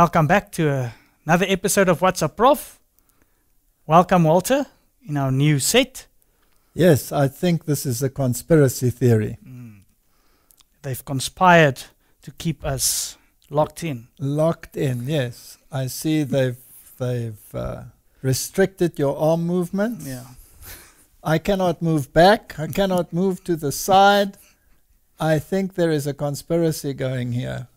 Welcome back to another episode of What's Up Prof. Welcome, Walter, in our new set. Yes, I think this is a conspiracy theory. They've conspired to keep us locked in. Locked in, yes. I see they've restricted your arm movements. Yeah. I cannot move back. I cannot move to the side. I think there is a conspiracy going here.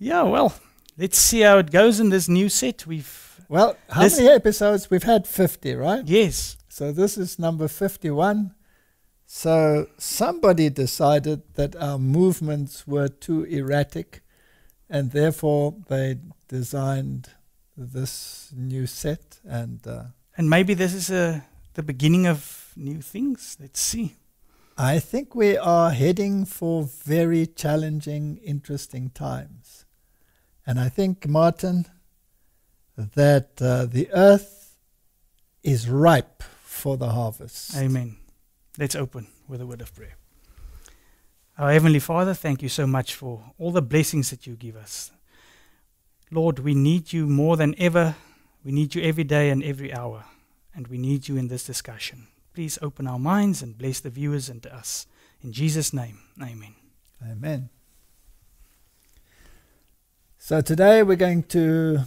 Yeah, well, let's see how it goes in this new set. Well, how many episodes? We've had 50, right? Yes. So this is number 51. So somebody decided that our movements were too erratic, and therefore they designed this new set. And maybe this is the beginning of new things. Let's see. I think we are heading for very challenging, interesting times. And I think, Martin, that the earth is ripe for the harvest. Amen. Let's open with a word of prayer. Our Heavenly Father, thank you so much for all the blessings that you give us. Lord, we need you more than ever. We need you every day and every hour. And we need you in this discussion. Please open our minds and bless the viewers and us. In Jesus' name, amen. Amen. So today we're going to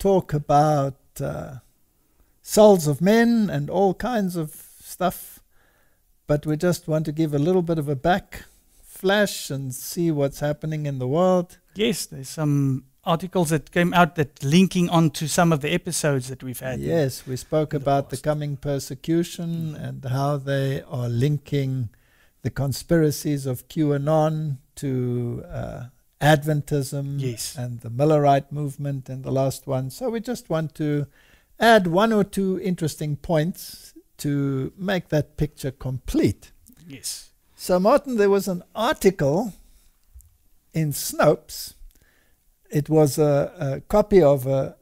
talk about souls of men and all kinds of stuff, but we just want to give a little bit of a back flash and see what's happening in the world. Yes, there's some articles that came out that linking onto some of the episodes that we've had. Yes, we spoke about the coming persecution and how they are linking the conspiracies of QAnon to Adventism, yes, and the Millerite movement and the last one. So we just want to add one or two interesting points to make that picture complete. Yes. So, Martin, there was an article in Snopes. It was a copy of a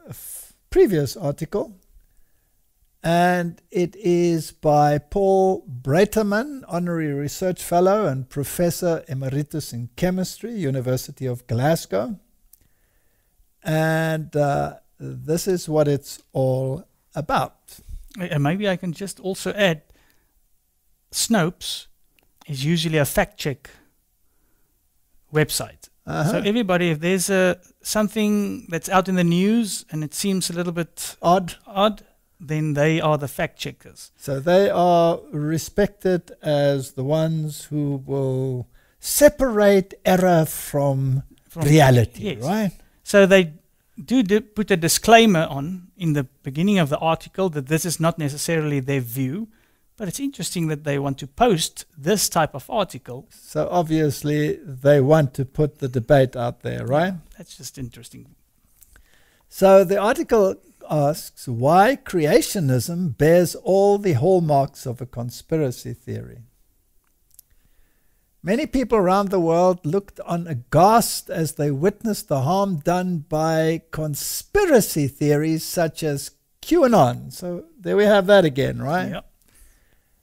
previous article, and it is by Paul Breiterman, Honorary Research Fellow and Professor Emeritus in Chemistry, University of Glasgow. And this is what it's all about. And maybe I can just also add, Snopes is usually a fact-check website. So everybody, if there's something that's out in the news and it seems a little bit odd, then they are the fact checkers. So they are respected as the ones who will separate error from reality, yes, right? So they do put a disclaimer on in the beginning of the article that this is not necessarily their view, but it's interesting that they want to post this type of article. So obviously they want to put the debate out there, right? That's just interesting. So the article asks why creationism bears all the hallmarks of a conspiracy theory. Many people around the world looked on aghast as they witnessed the harm done by conspiracy theories such as QAnon. So there we have that again, right? Yep.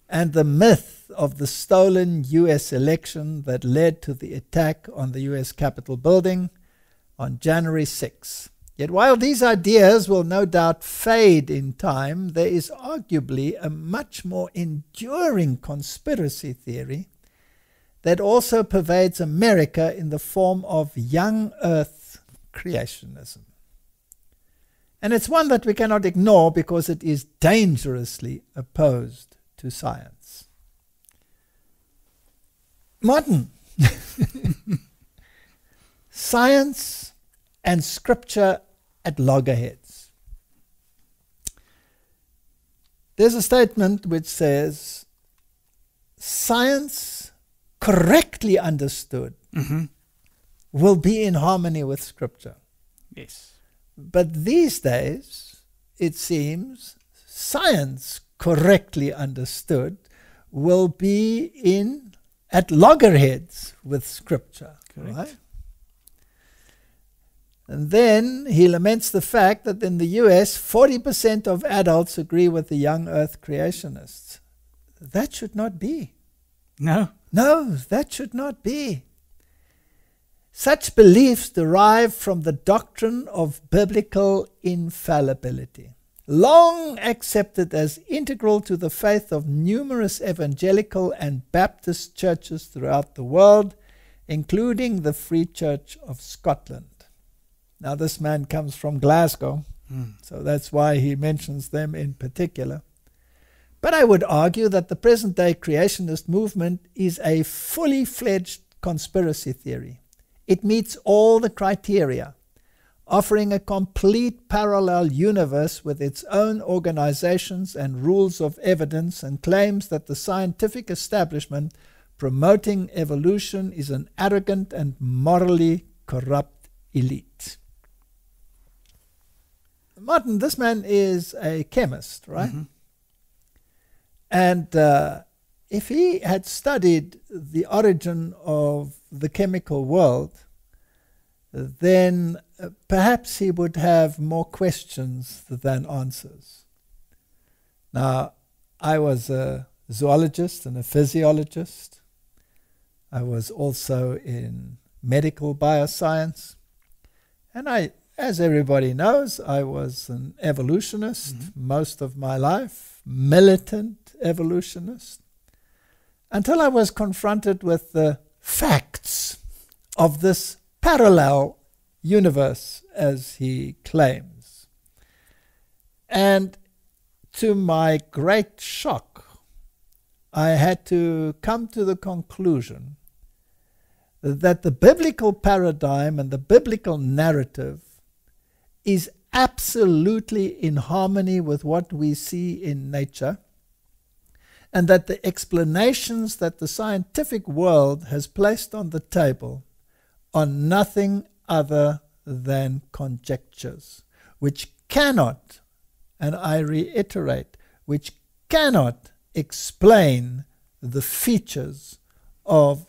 And the myth of the stolen U.S. election that led to the attack on the U.S. Capitol building on January 6th. Yet while these ideas will no doubt fade in time, there is arguably a much more enduring conspiracy theory that also pervades America in the form of young earth creationism. And it's one that we cannot ignore because it is dangerously opposed to science. Martin, science and scripture at loggerheads. There's a statement which says, science correctly understood will be in harmony with scripture. Yes. But these days, it seems, science correctly understood will be at loggerheads with scripture. Correct. Right? And then he laments the fact that in the US, 40% of adults agree with the young earth creationists. That should not be. No. No, that should not be. Such beliefs derive from the doctrine of biblical infallibility, long accepted as integral to the faith of numerous evangelical and Baptist churches throughout the world, including the Free Church of Scotland. Now this man comes from Glasgow, so that's why he mentions them in particular. But I would argue that the present-day creationist movement is a fully-fledged conspiracy theory. It meets all the criteria, offering a complete parallel universe with its own organizations and rules of evidence, and claims that the scientific establishment promoting evolution is an arrogant and morally corrupt elite. Martin, this man is a chemist, right? Mm-hmm. And if he had studied the origin of the chemical world, then perhaps he would have more questions than answers. Now, I was a zoologist and a physiologist. I was also in medical bioscience. And I, as everybody knows, I was an evolutionist most of my life, militant evolutionist, until I was confronted with the facts of this parallel universe, as he claims. And to my great shock, I had to come to the conclusion that the biblical paradigm and the biblical narrative is absolutely in harmony with what we see in nature, and that the explanations that the scientific world has placed on the table are nothing other than conjectures, which cannot, and I reiterate, which cannot explain the features of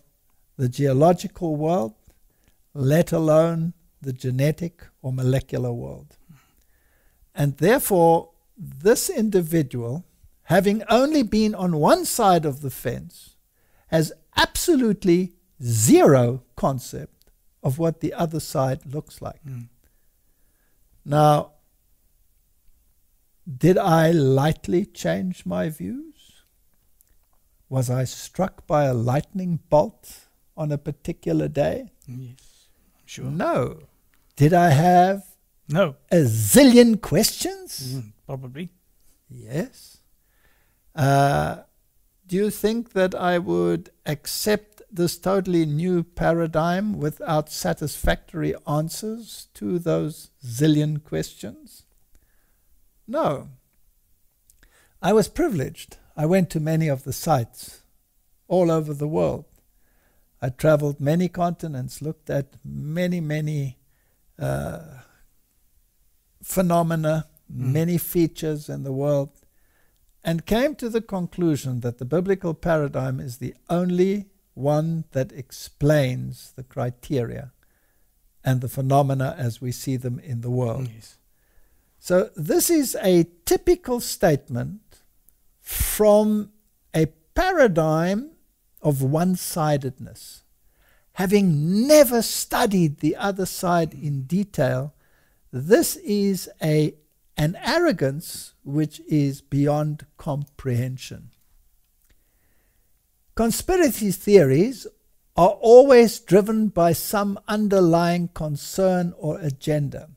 the geological world, let alone the genetic or molecular world. And therefore, this individual, having only been on one side of the fence, has absolutely zero concept of what the other side looks like. Now, did I lightly change my views? Was I struck by a lightning bolt on a particular day? Yes, I'm sure. No. Did I have a zillion questions? Probably. Yes. Do you think that I would accept this totally new paradigm without satisfactory answers to those zillion questions? No. I was privileged. I went to many of the sites all over the world. I traveled many continents, looked at many, many phenomena, many features in the world, and came to the conclusion that the biblical paradigm is the only one that explains the criteria and the phenomena as we see them in the world. Yes. So this is a typical statement from a paradigm of one-sidedness. Having never studied the other side in detail, this is an arrogance which is beyond comprehension. Conspiracy theories are always driven by some underlying concern or agenda.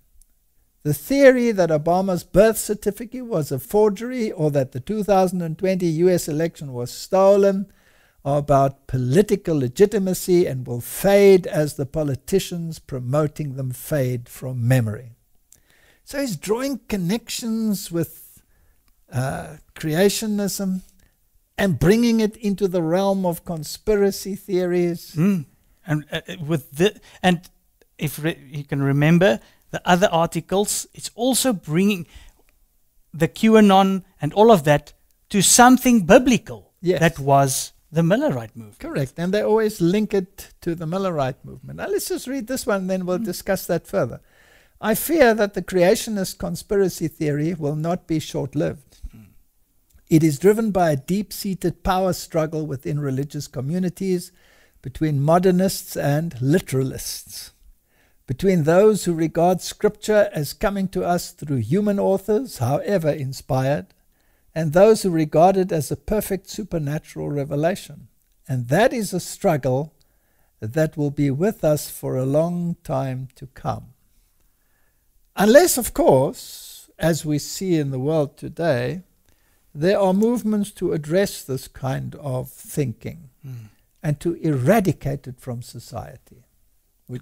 The theory that Obama's birth certificate was a forgery, or that the 2020 US election was stolen, are about political legitimacy and will fade as the politicians promoting them fade from memory. So he's drawing connections with creationism and bringing it into the realm of conspiracy theories. And if you can remember the other articles, it's also bringing the QAnon and all of that to something biblical. Yes. That was the Millerite movement. Correct. And they always link it to the Millerite movement. Now let's just read this one, and then we'll discuss that further. I fear that the creationist conspiracy theory will not be short-lived. It is driven by a deep-seated power struggle within religious communities between modernists and literalists, between those who regard Scripture as coming to us through human authors, however inspired, and those who regard it as a perfect supernatural revelation. And that is a struggle that will be with us for a long time to come. Unless, of course, as we see in the world today, there are movements to address this kind of thinking and to eradicate it from society.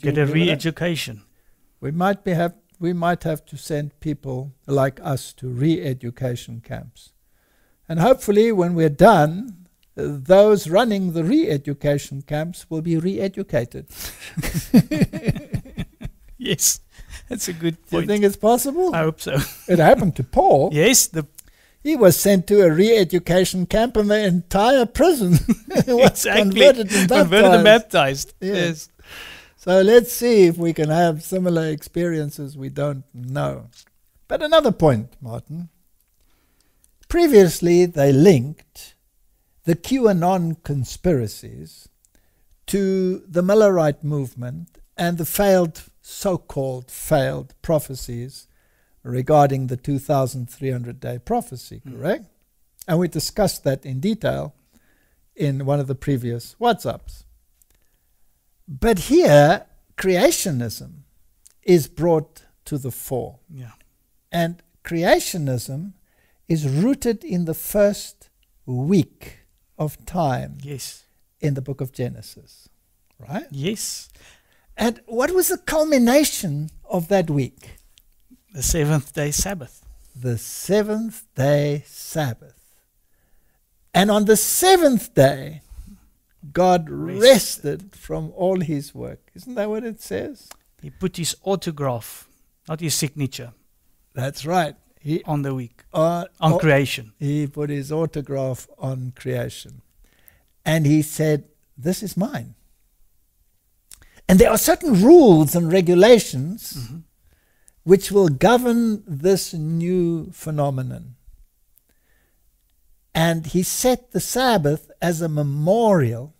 Get a re-education. We might have to send people like us to re-education camps. And hopefully when we're done, those running the re-education camps will be re-educated. Yes, that's a good point. Do you think it's possible? I hope so. It happened to Paul. Yes. He was sent to a re-education camp and the entire prison was exactly. converted and baptized. Yes. So let's see if we can have similar experiences. We don't know. But another point, Martin. Previously, they linked the QAnon conspiracies to the Millerite movement and the failed, so-called failed prophecies regarding the 2,300-day prophecy, correct? And we discussed that in detail in one of the previous WhatsApps. But here, creationism is brought to the fore. Yeah. And creationism is rooted in the first week of time. Yes. In the book of Genesis, right? Yes. And what was the culmination of that week? The Seventh-day Sabbath. The Seventh-day Sabbath. And on the seventh day, God rested from all his work. Isn't that what it says? He put his autograph, not his signature. That's right. On the week, on creation. He put his autograph on creation. And he said, this is mine. And there are certain rules and regulations which will govern this new phenomenon. And he set the Sabbath as a memorial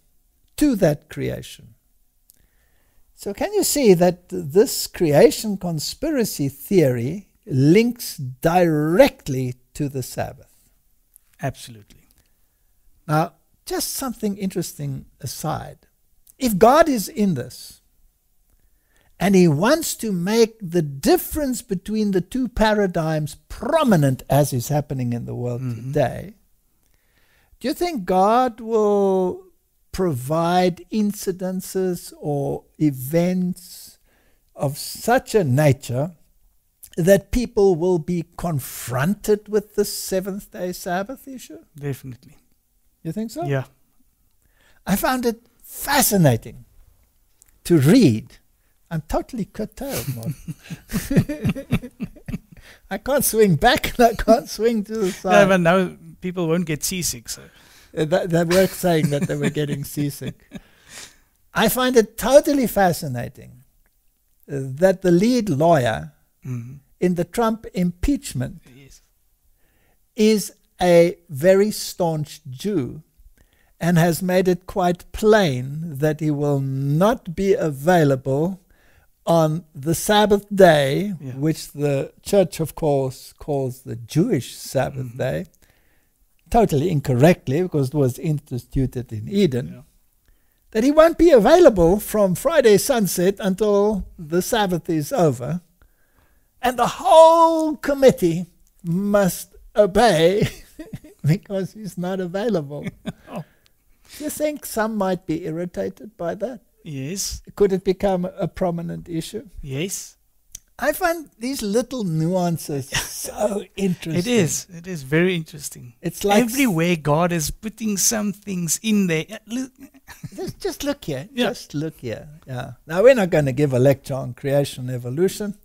to that creation. So can you see that this creation conspiracy theory links directly to the Sabbath? Absolutely. Now, just something interesting aside. If God is in this, and he wants to make the difference between the two paradigms prominent as is happening in the world today, do you think God will provide incidences or events of such a nature that people will be confronted with the Seventh-day Sabbath issue? Definitely. You think so? Yeah. I found it fascinating to read. I'm totally curtailed, Martin. I can't swing back and I can't swing to the side. No, but now people won't get seasick. So. They were saying that they were getting seasick. I find it totally fascinating that the lead lawyer in the Trump impeachment is a very staunch Jew and has made it quite plain that he will not be available on the Sabbath day, which the church, of course, calls the Jewish Sabbath day, totally incorrectly because it was instituted in Eden, that he won't be available from Friday sunset until the Sabbath is over. And the whole committee must obey because he's not available. Do you think some might be irritated by that? Yes. Could it become a prominent issue? Yes. I find these little nuances so interesting. It is. It is very interesting. It's like everywhere God is putting some things in there. Just look here. Yeah. Just look here. Yeah. Now, we're not going to give a lecture on creation and evolution.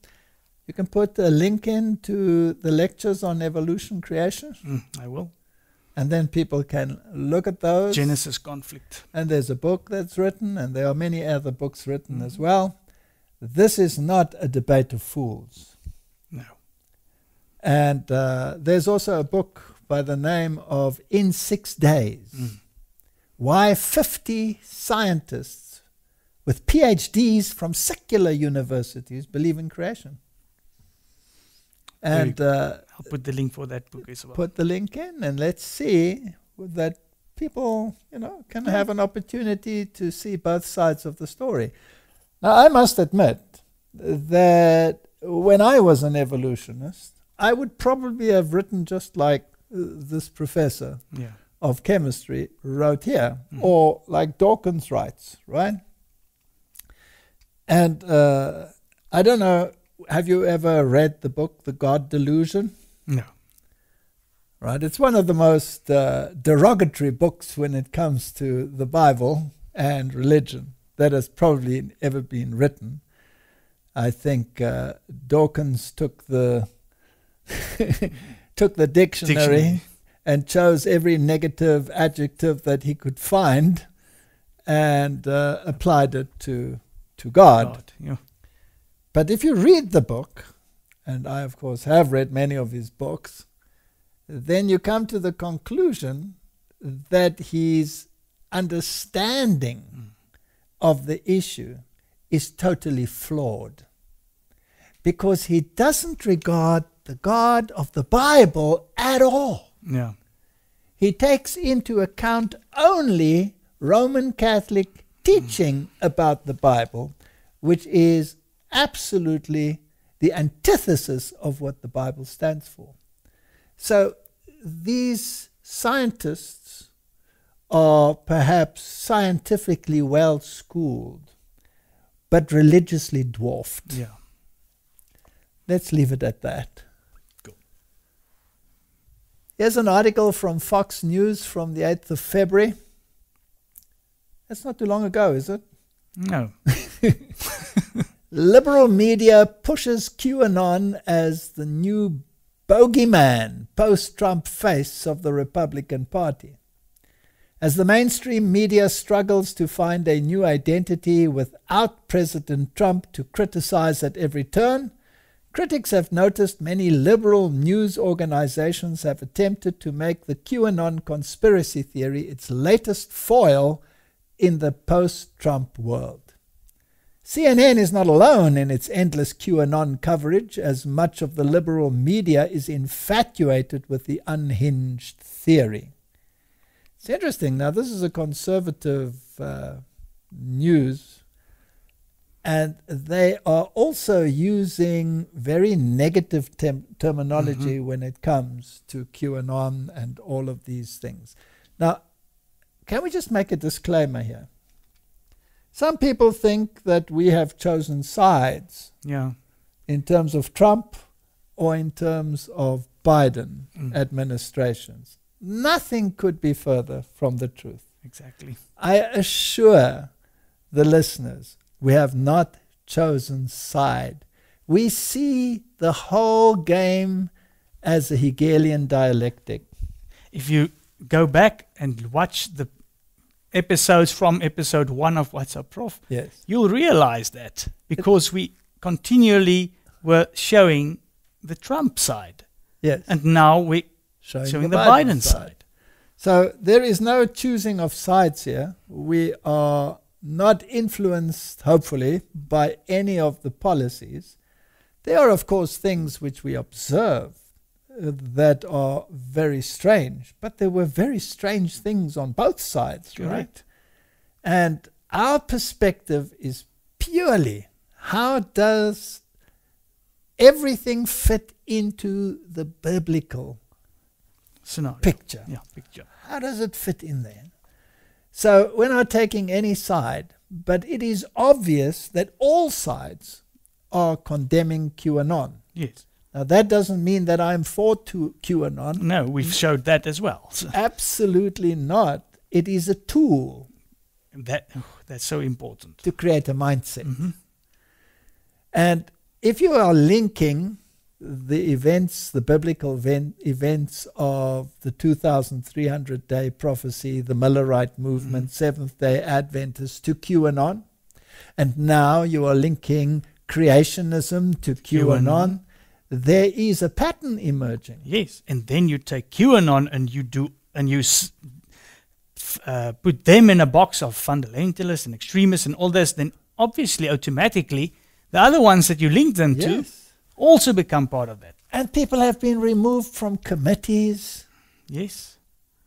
You can put a link in to the lectures on evolution creation. I will. And then people can look at those. Genesis conflict. And there's a book that's written, and there are many other books written as well. This is not a debate of fools. No. And there's also a book by the name of In 6 Days, why 50 scientists with PhDs from secular universities believe in creation. And I'll put the link for that book as well. Put the link in, and let's see that people, you know, can have an opportunity to see both sides of the story. Now, I must admit that when I was an evolutionist, I would probably have written just like this professor of chemistry wrote here, or like Dawkins writes, right? And I don't know, have you ever read the book, The God Delusion? No. Right? It's one of the most derogatory books when it comes to the Bible and religion that has probably ever been written. I think Dawkins took the dictionary and chose every negative adjective that he could find and applied it to God. Yeah. But if you read the book, and I of course have read many of his books, then you come to the conclusion that his understanding of the issue is totally flawed, because he doesn't regard the God of the Bible at all. Yeah. He takes into account only Roman Catholic teaching about the Bible, which is absolutely the antithesis of what the Bible stands for. So these scientists are perhaps scientifically well schooled, but religiously dwarfed. Yeah. Let's leave it at that. Cool. Here's an article from Fox News from the 8th of February. That's not too long ago, is it? No. Liberal media pushes QAnon as the new bogeyman, post-Trump face of the Republican Party. As the mainstream media struggles to find a new identity without President Trump to criticize at every turn, critics have noticed many liberal news organizations have attempted to make the QAnon conspiracy theory its latest foil in the post-Trump world. CNN is not alone in its endless QAnon coverage, as much of the liberal media is infatuated with the unhinged theory. It's interesting. Now, this is a conservative news, and they are also using very negative terminology when it comes to QAnon and all of these things. Now, can we just make a disclaimer here? Some people think that we have chosen sides in terms of Trump or in terms of Biden administrations. Nothing could be further from the truth. Exactly. I assure the listeners, we have not chosen side. We see the whole game as a Hegelian dialectic. If you go back and watch the episodes from episode 1 of What's Up Prof, you'll realize that, because we continually were showing the Trump side, and now we're showing the Biden side. So there is no choosing of sides here. We are not influenced, hopefully, by any of the policies. There are, of course, things which we observe that are very strange, but there were very strange things on both sides, right? And our perspective is purely, how does everything fit into the biblical scenario, picture? How does it fit in there? So we're not taking any side, but it is obvious that all sides are condemning QAnon. Yes. Now, that doesn't mean that I'm for QAnon. No, we've showed that as well. So. Absolutely not. It is a tool. That's so important. To create a mindset. And if you are linking the events, the biblical events of the 2,300-day prophecy, the Millerite movement, Seventh-day Adventists to QAnon, and now you are linking creationism to QAnon, there is a pattern emerging. Yes, and then you take QAnon and you do, and you put them in a box of fundamentalists and extremists and all this, then obviously, automatically, the other ones that you link them to also become part of that. And people have been removed from committees. Yes.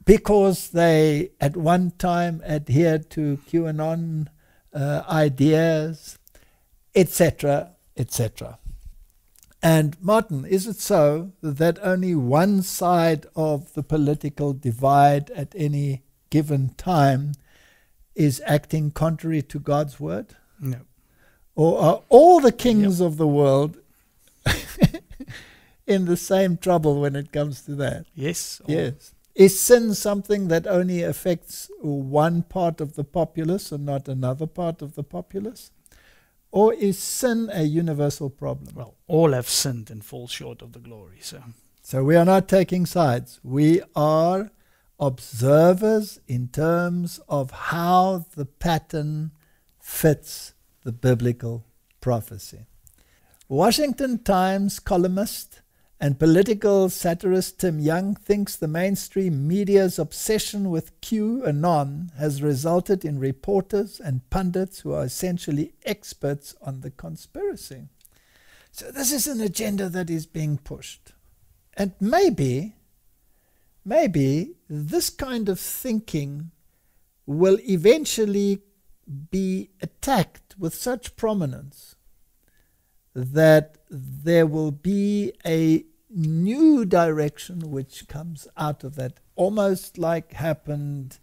Because they, at one time, adhered to QAnon ideas, etc., etc. And Martin, is it so that only one side of the political divide at any given time is acting contrary to God's word? No. Or are all the kings of the world in the same trouble when it comes to that? Yes. Yes. Is sin something that only affects one part of the populace and not another part of the populace? Or is sin a universal problem? Well, all have sinned and fall short of the glory. So we are not taking sides. We are observers in terms of how the pattern fits the biblical prophecy. Washington Times columnist and political satirist Tim Young thinks the mainstream media's obsession with QAnon has resulted in reporters and pundits who are essentially experts on the conspiracy. So this is an agenda that is being pushed. And maybe this kind of thinking will eventually be attacked with such prominence that there will be a new direction which comes out of that, almost like happened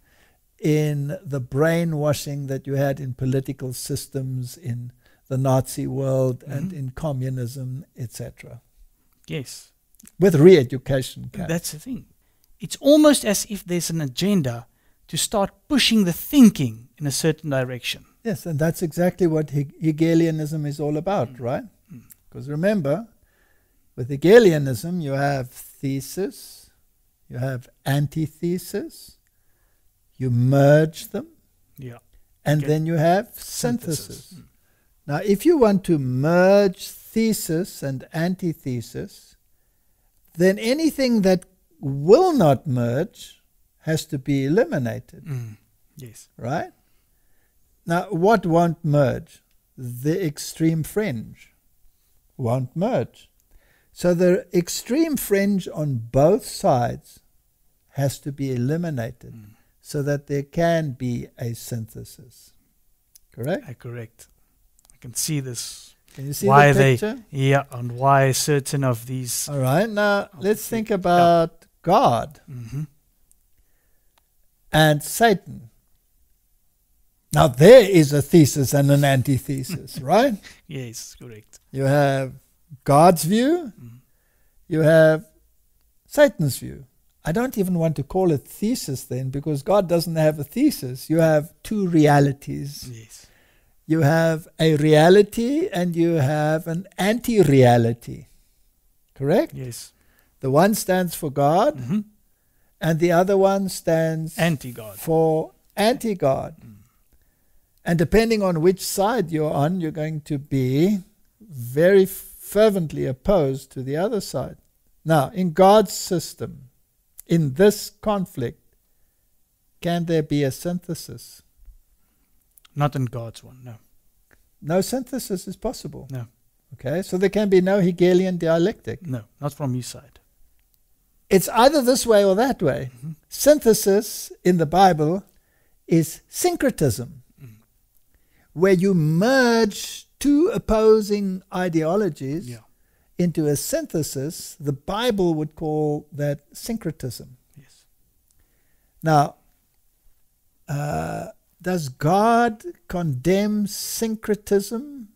in the brainwashing that you had in political systems in the Nazi world and in communism, etc. Yes. With re-education. That's the thing. It's almost as if there's an agenda to start pushing the thinking in a certain direction. Yes, and that's exactly what Hegelianism is all about, right? Because remember, with Hegelianism, you have thesis, you have antithesis, you merge them, and then you have synthesis. Now, if you want to merge thesis and antithesis, then anything that will not merge has to be eliminated. Yes. Right? Now, what won't merge? The extreme fringe won't merge. So the extreme fringe on both sides has to be eliminated so that there can be a synthesis. Correct? Correct. I can see this. Can you see why the picture? Yeah, and why certain of these... All right, now let's think about God and Satan. Now there is a thesis and an antithesis, right? Yes, correct. You have God's view, you have Satan's view. I don't even want to call it thesis then, because God doesn't have a thesis. You have two realities. Yes. You have a reality and you have an anti-reality, correct? Yes. The one stands for God and the other one stands for anti-God. And depending on which side you're on, you're going to be very fervently opposed to the other side. Now, in God's system, in this conflict, can there be a synthesis? Not in God's one, no. No synthesis is possible. No. Okay, so there can be no Hegelian dialectic. No, not from his side. It's either this way or that way. Synthesis in the Bible is syncretism, where you merge two opposing ideologies into a synthesis. The Bible would call that syncretism. Yes. Now, does God condemn syncretism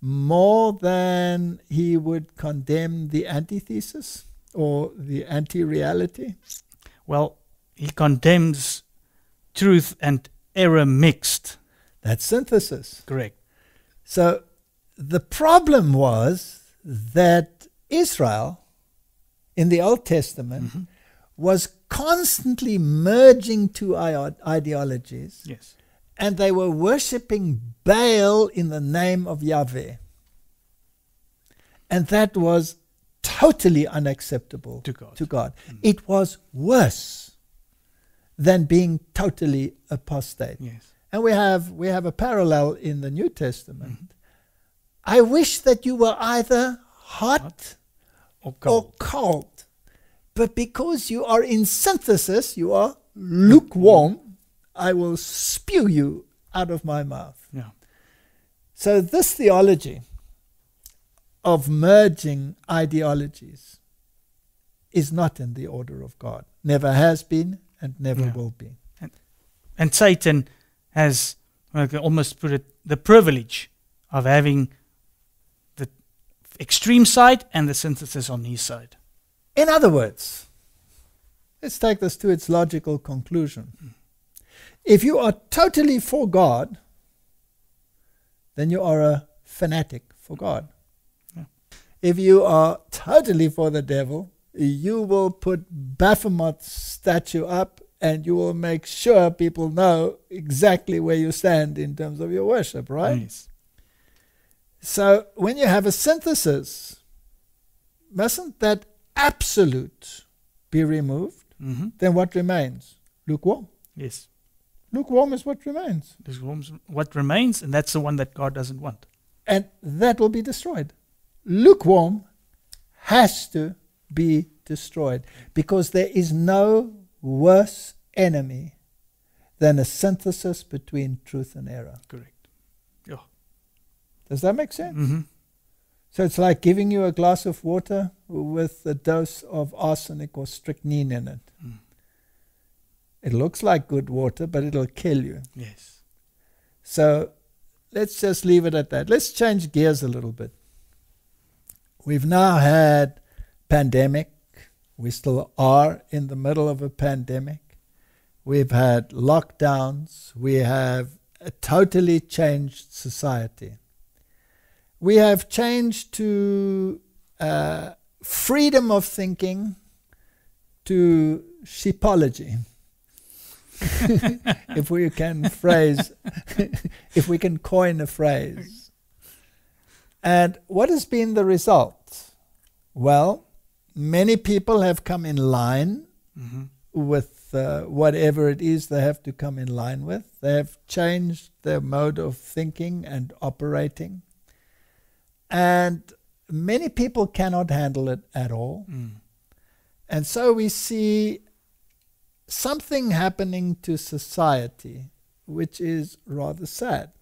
more than he would condemn the antithesis or the anti-reality? Well, he condemns truth and error mixed. That's synthesis. Correct. So the problem was that Israel in the Old Testament was constantly merging two ideologies. Yes. And they were worshipping Baal in the name of Yahweh. And that was totally unacceptable to God. It was worse than being totally apostate. Yes. And we have a parallel in the New Testament. Mm-hmm. I wish that you were either hot or cold, but because you are in synthesis, you are lukewarm, I will spew you out of my mouth. Yeah. So this theology of merging ideologies is not in the order of God. Never has been and never will be. And Satan has, I can almost put it, the privilege of having the extreme side and the synthesis on his side. In other words, let's take this to its logical conclusion. If you are totally for God, then you are a fanatic for God. Yeah. If you are totally for the devil, you will put Baphomet's statue up and you will make sure people know exactly where you stand in terms of your worship, right? Nice. So when you have a synthesis, mustn't that absolute be removed? Mm-hmm. Then what remains? Lukewarm. Yes. Lukewarm is what remains. Lukewarm is what remains, and that's the one that God doesn't want. And that will be destroyed. Lukewarm has to be destroyed because there is no worse enemy than a synthesis between truth and error. Correct. Yeah. Does that make sense? Mm-hmm. So it's like giving you a glass of water with a dose of arsenic or strychnine in it. Mm. It looks like good water, but it'll kill you. Yes. So let's just leave it at that. Let's change gears a little bit. We've now had pandemic. We still are in the middle of a pandemic. We've had lockdowns. We have a totally changed society. We have changed to freedom of thinking to sheepology. If we can phrase, if we can coin a phrase. And what has been the result? Well, many people have come in line with whatever it is they have to come in line with. They have changed their mode of thinking and operating. And many people cannot handle it at all. Mm. And so we see something happening to society, which is rather sad.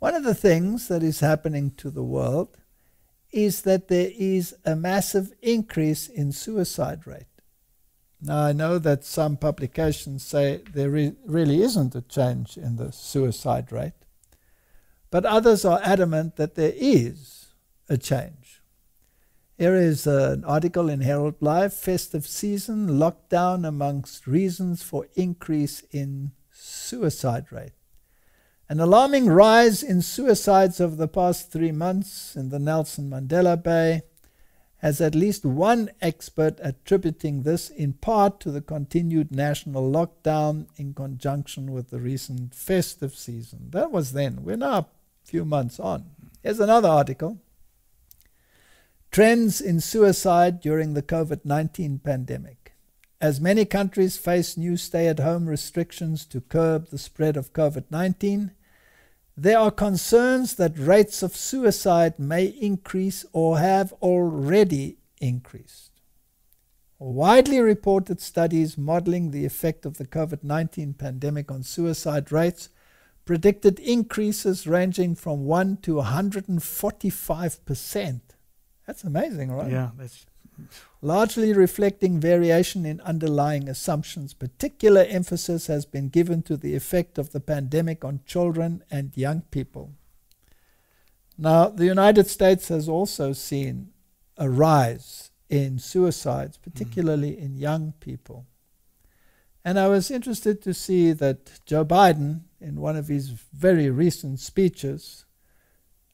One of the things that is happening to the world is that there is a massive increase in suicide rate. Now, I know that some publications say there really isn't a change in the suicide rate, but others are adamant that there is a change. Here is an article in Herald Live, festive season, lockdown amongst reasons for increase in suicide rate. An alarming rise in suicides over the past 3 months in the Nelson Mandela Bay has at least one expert attributing this in part to the continued national lockdown in conjunction with the recent festive season. That was then. We're now a few months on. Here's another article. Trends in suicide during the COVID-19 pandemic. As many countries face new stay-at-home restrictions to curb the spread of COVID-19, there are concerns that rates of suicide may increase or have already increased. Widely reported studies modeling the effect of the COVID-19 pandemic on suicide rates predicted increases ranging from 1 to 145%. That's amazing, right? Yeah. That's largely reflecting variation in underlying assumptions. Particular emphasis has been given to the effect of the pandemic on children and young people. Now, the United States has also seen a rise in suicides, particularly in young people. And I was interested to see that Joe Biden, in one of his very recent speeches,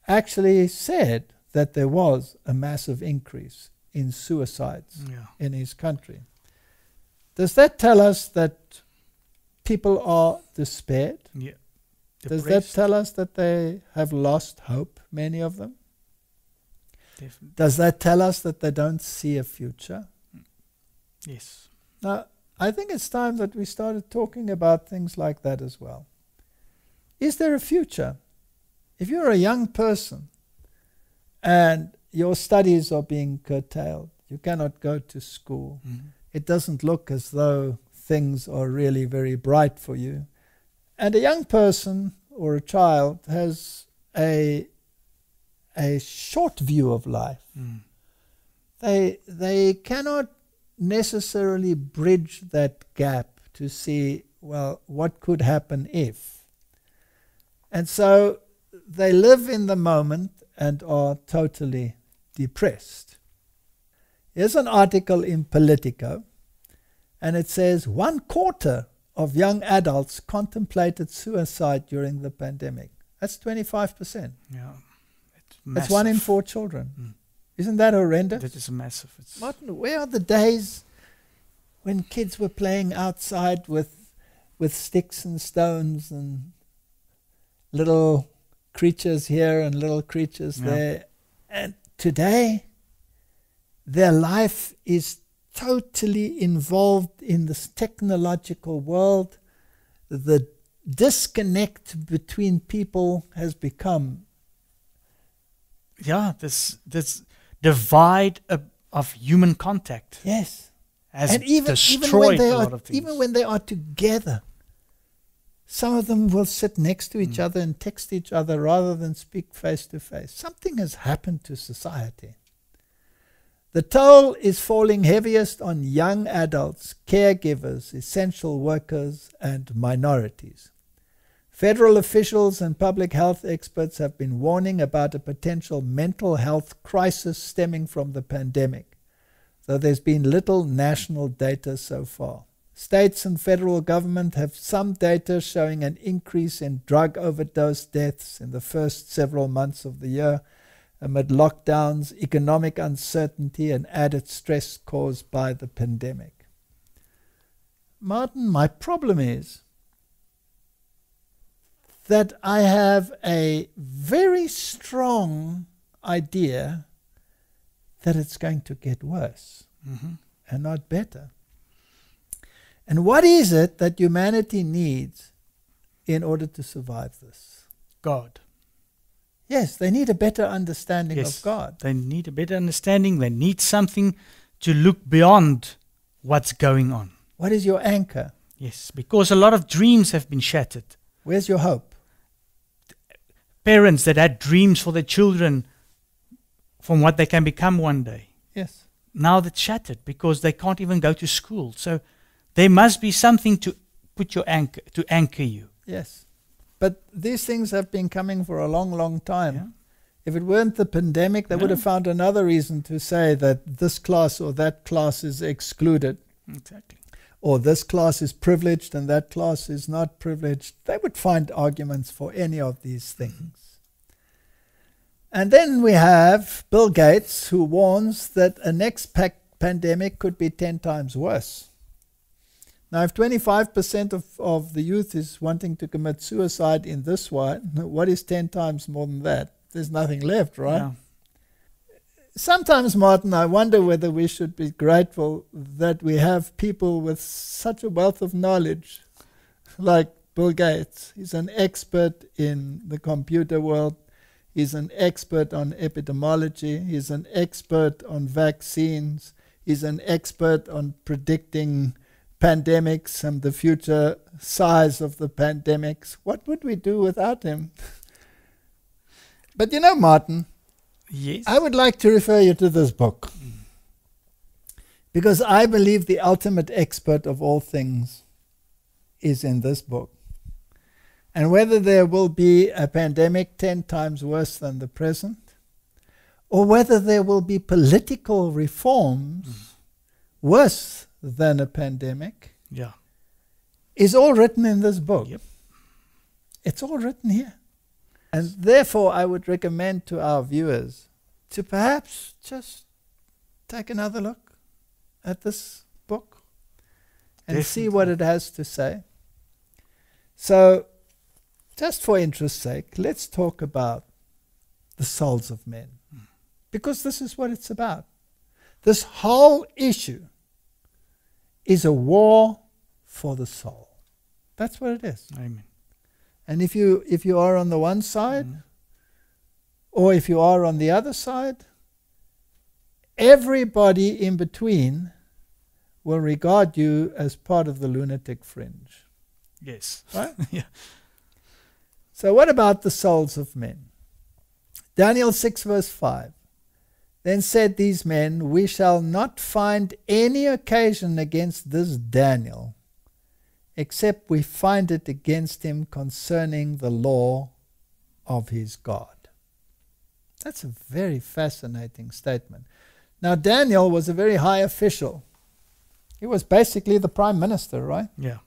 actually said that there was a massive increase in suicides in his country. Does that tell us that people are despaired? Yeah. Depressed. Does that tell us that they have lost hope, many of them? Definitely. Does that tell us that they don't see a future? Yes. Now, I think it's time that we started talking about things like that as well. Is there a future? If you're a young person and your studies are being curtailed, you cannot go to school, it doesn't look as though things are really very bright for you. And a young person or a child has a short view of life. They cannot necessarily bridge that gap to see, well, what could happen if? And so they live in the moment and are totally depressed. Here's an article in Politico, and it says 1/4 of young adults contemplated suicide during the pandemic. That's 25%. Yeah, it's massive. That's 1 in 4 children. Isn't that horrendous? That is massive. It's Martin, where are the days when kids were playing outside with sticks and stones and little creatures here and little creatures there? And today, their life is totally involved in this technological world. The disconnect between people has become... Yeah, this divide of human contact. Yes. Has destroyed a lot of things. Even when they are together, some of them will sit next to each other and text each other rather than speak face to face. Something has happened to society. The toll is falling heaviest on young adults, caregivers, essential workers, and minorities. Federal officials and public health experts have been warning about a potential mental health crisis stemming from the pandemic, though there's been little national data so far. States and federal government have some data showing an increase in drug overdose deaths in the first several months of the year, amid lockdowns, economic uncertainty, and added stress caused by the pandemic. Martin, my problem is that I have a very strong idea that it's going to get worse and not better. And what is it that humanity needs in order to survive this? God. Yes, they need a better understanding of God. They need a better understanding. They need something to look beyond what's going on. What is your anchor? Yes, because a lot of dreams have been shattered. Where's your hope? Parents that had dreams for their children from what they can become one day. Yes. Now that's shattered because they can't even go to school. So there must be something to anchor you. Yes. But these things have been coming for a long, long time. Yeah. If it weren't the pandemic, they would have found another reason to say that this class or that class is excluded. Exactly. Or this class is privileged and that class is not privileged. They would find arguments for any of these things. And then we have Bill Gates, who warns that a next pandemic could be 10 times worse. Now, if 25% of the youth is wanting to commit suicide in this one, what is 10 times more than that? There's nothing left, right? Yeah. Sometimes, Martin, I wonder whether we should be grateful that we have people with such a wealth of knowledge, like Bill Gates. He's an expert in the computer world. He's an expert on epidemiology. He's an expert on vaccines. He's an expert on predicting pandemics and the future size of the pandemics. What would we do without him? But you know, Martin, I would like to refer you to this book, because I believe the ultimate expert of all things is in this book. And whether there will be a pandemic 10 times worse than the present, or whether there will be political reforms worse than a pandemic, is all written in this book. It's all written here. And therefore, I would recommend to our viewers to perhaps just take another look at this book and see what it has to say. So, just for interest's sake, let's talk about the souls of men, because this is what it's about. This whole issue is a war for the soul. That's what it is. Amen. And if you are on the one side, mm, or if you are on the other side, everybody in between will regard you as part of the lunatic fringe. Yes. Right? Yeah. So what about the souls of men? Daniel 6 verse 5. Then said these men, we shall not find any occasion against this Daniel, except we find it against him concerning the law of his God. That's a very fascinating statement. Now, Daniel was a very high official. He was basically the prime minister, right? Yeah.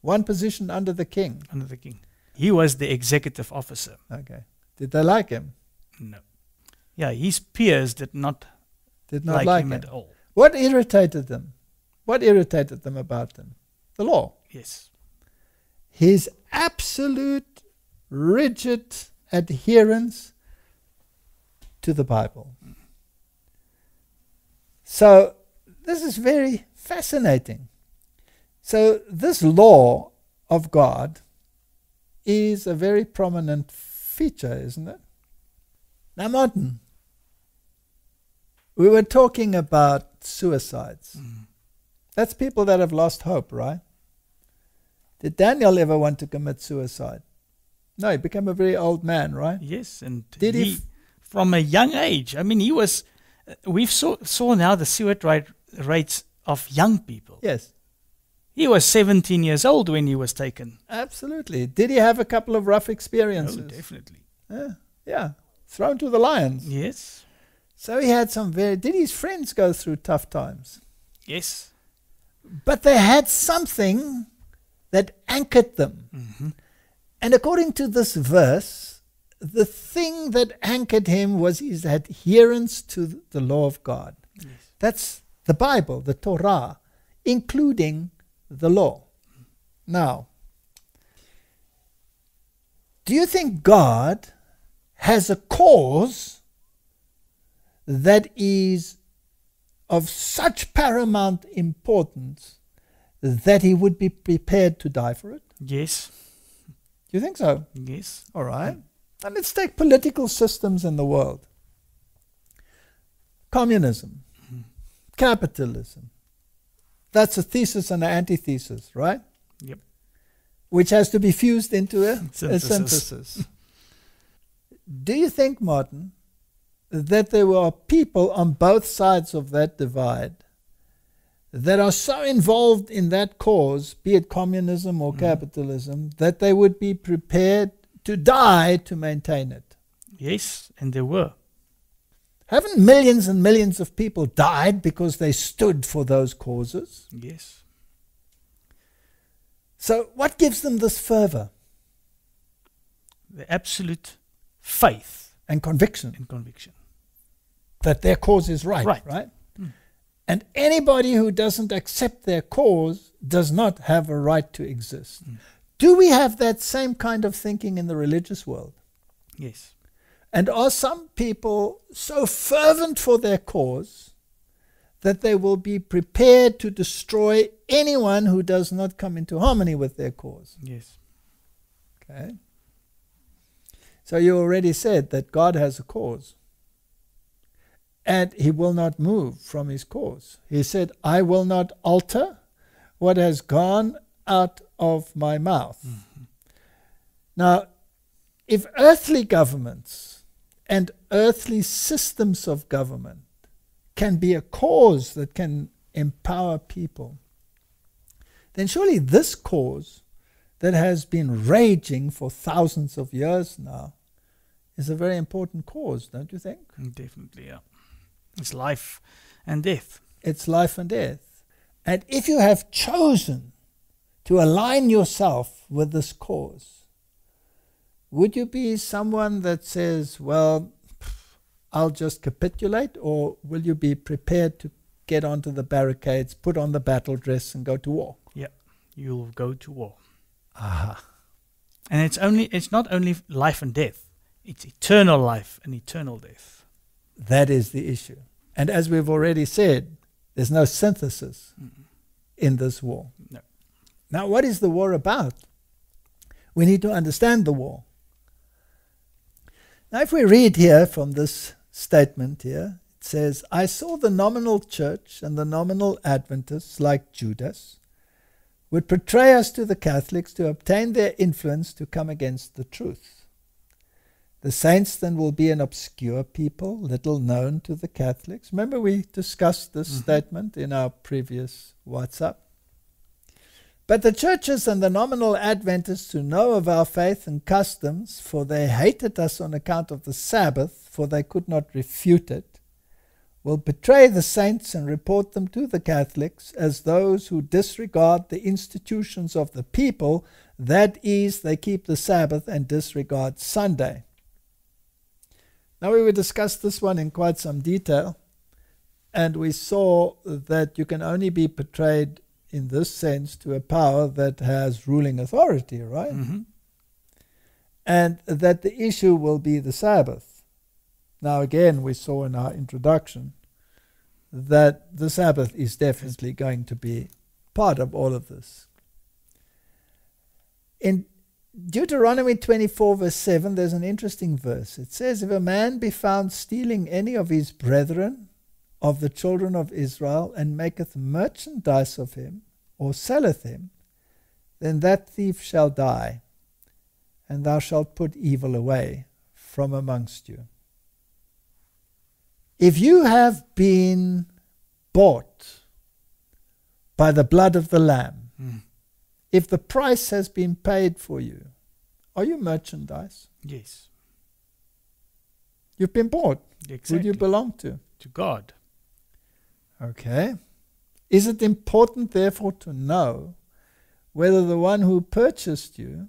One position under the king. Under the king. He was the executive officer. Okay. Did they like him? No. Yeah, his peers did not like him at all. What irritated them? What irritated them about them? The law. Yes. His absolute rigid adherence to the Bible. Mm. So this is very fascinating. So this law of God is a very prominent feature, isn't it? Now, Martin, we were talking about suicides. Mm. That's people that have lost hope, right? Did Daniel ever want to commit suicide? No, he became a very old man, right? Yes, and he from a young age. I mean, he was... We've saw now the suicide rates of young people. Yes. He was 17 years old when he was taken. Absolutely. Did he have a couple of rough experiences? Oh, definitely. Yeah. Yeah. Thrown to the lions. Yes. So he had some very... Did his friends go through tough times? Yes. But they had something that anchored them. Mm-hmm. And according to this verse... the thing that anchored him was his adherence to the law of God. Yes. That's the Bible, the Torah, including the law. Now, do you think God has a cause that is of such paramount importance that he would be prepared to die for it? Yes. Do you think so? Yes. All right. And let's take political systems in the world. Communism, mm-hmm, capitalism. That's a thesis and an antithesis, right? Yep. Which has to be fused into a synthesis. Do you think, Martin, that there were people on both sides of that divide that are so involved in that cause, be it communism or capitalism, that they would be prepared to die to maintain it? Yes, and there were. Haven't millions and millions of people died because they stood for those causes? Yes. So what gives them this fervor? The absolute faith. And conviction. And conviction. That their cause is right. Right. Right? Mm. And anybody who doesn't accept their cause does not have a right to exist. Mm. Do we have that same kind of thinking in the religious world? Yes. And are some people so fervent for their cause that they will be prepared to destroy anyone who does not come into harmony with their cause? Yes. Okay. So you already said that God has a cause. And he will not move from his cause. He said, I will not alter what has gone out of my mouth. Mm-hmm. Now, if earthly governments and earthly systems of government can be a cause that can empower people, then surely this cause that has been raging for thousands of years now is a very important cause, don't you think? Definitely, yeah. It's life and death. It's life and death. And if you have chosen to align yourself with this cause, would you be someone that says, well, I'll just capitulate, or will you be prepared to get onto the barricades, put on the battle dress and go to war? Yeah, you'll go to war. Aha. And it's not only life and death, it's eternal life and eternal death. That is the issue. And as we've already said, there's no synthesis. Mm-mm. in this war. No. Now, what is the war about? We need to understand the war. Now, if we read here from this statement here, it says, I saw the nominal church and the nominal Adventists, like Judas, would betray us to the Catholics to obtain their influence to come against the truth. The saints then will be an obscure people, little known to the Catholics. Remember, we discussed this statement in our previous WhatsApp. But the churches and the nominal Adventists who know of our faith and customs, for they hated us on account of the Sabbath, for they could not refute it, will betray the saints and report them to the Catholics as those who disregard the institutions of the people, that is, they keep the Sabbath and disregard Sunday. Now, we will discuss this one in quite some detail, and we saw that you can only be betrayed in this sense to a power that has ruling authority, right? Mm-hmm. And that the issue will be the Sabbath. Now, again, we saw in our introduction that the Sabbath is definitely going to be part of all of this. In Deuteronomy 24, verse 7, there's an interesting verse. It says, if a man be found stealing any of his brethren, of the children of Israel, and maketh merchandise of him, or selleth him, then that thief shall die, and thou shalt put evil away from amongst you. If you have been bought by the blood of the Lamb, if the price has been paid for you, are you merchandise? Yes. You've been bought. Exactly. Who do you belong to? To God. Okay. Is it important, therefore, to know whether the one who purchased you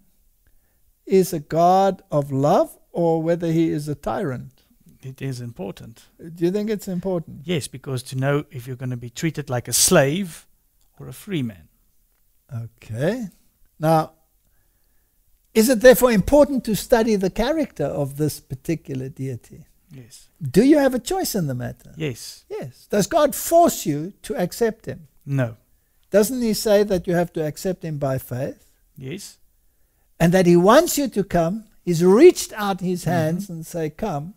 is a God of love or whether he is a tyrant? It is important. Do you think it's important? Yes, because to know if you're going to be treated like a slave or a free man. Okay. Now, is it therefore important to study the character of this particular deity? Yes. Do you have a choice in the matter? Yes. Yes. Does God force you to accept him? No. Doesn't he say that you have to accept him by faith? Yes. And that he wants you to come. He's reached out his hands and say, come.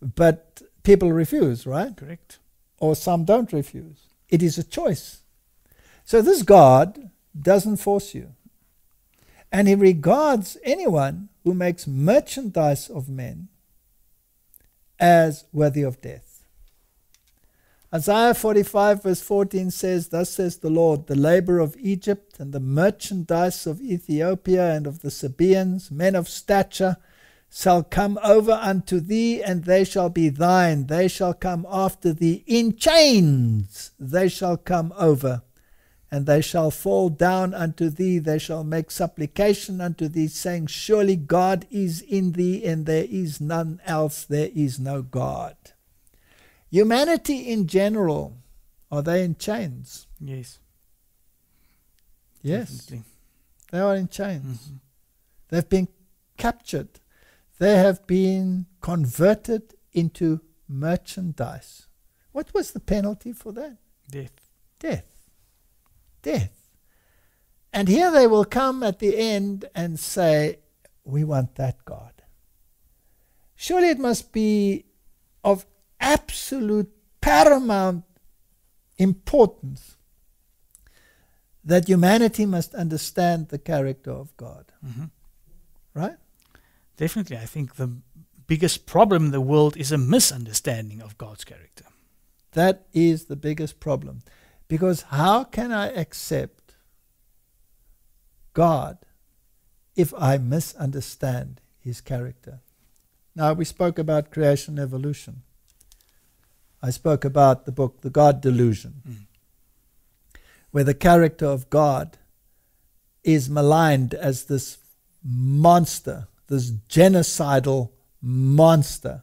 But people refuse, right? Correct. Or some don't refuse. It is a choice. So this God doesn't force you. And he regards anyone who makes merchandise of men as worthy of death. Isaiah 45 verse 14 says, thus says the Lord, the labor of Egypt and the merchandise of Ethiopia and of the Sabaeans, men of stature, shall come over unto thee, and they shall be thine. They shall come after thee in chains. They shall come over, and they shall fall down unto thee. They shall make supplication unto thee, saying, surely God is in thee, and there is none else. There is no God. Humanity in general, are they in chains? Yes. Yes. Definitely. They are in chains. They've been captured. They have been converted into merchandise. What was the penalty for that? Death. Death. Death. And here they will come at the end and say, we want that God. Surely it must be of absolute paramount importance that humanity must understand the character of God. Right? Definitely. I think the biggest problem in the world is a misunderstanding of God's character. That is the biggest problem. Because how can I accept God if I misunderstand his character? Now, we spoke about creation and evolution. I spoke about the book, The God Delusion, where the character of God is maligned as this monster, this genocidal monster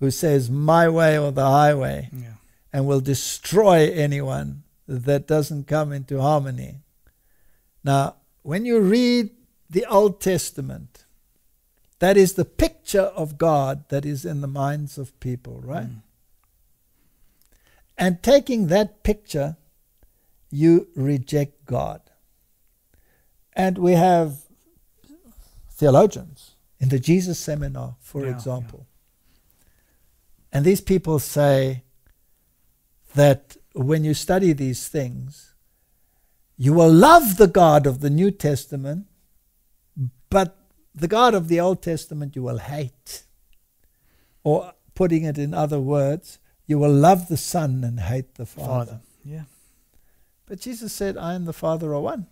who says, my way or the highway. Yeah. And will destroy anyone that doesn't come into harmony. Now, when you read the Old Testament, that is the picture of God that is in the minds of people, right? And taking that picture you reject God. And we have theologians in the Jesus seminar, for example. And these people say that when you study these things, you will love the God of the New Testament, but the God of the Old Testament you will hate. Or putting it in other words, you will love the Son and hate the Father. Yeah. But Jesus said, I and the Father are one.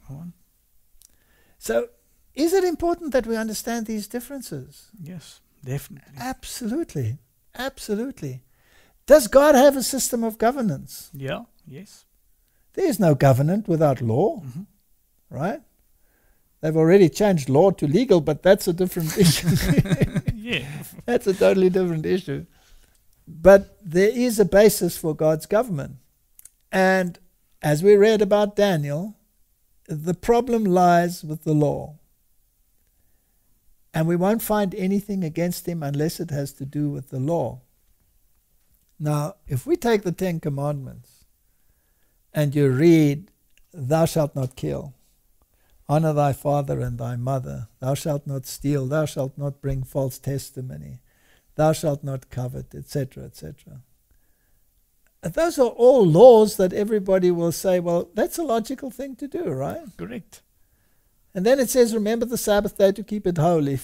So is it important that we understand these differences? Yes, definitely. Absolutely. Absolutely. Does God have a system of governance? Yeah, yes. There is no government without law, right? They've already changed law to legal, but that's a different issue. That's a totally different issue. But there is a basis for God's government. And as we read about Daniel, the problem lies with the law. And we won't find anything against him unless it has to do with the law. Now, if we take the Ten Commandments and you read, thou shalt not kill, honor thy father and thy mother, thou shalt not steal, thou shalt not bring false testimony, thou shalt not covet, etc., etc. Those are all laws that everybody will say, well, that's a logical thing to do, right? Correct. And then it says, remember the Sabbath day to keep it holy.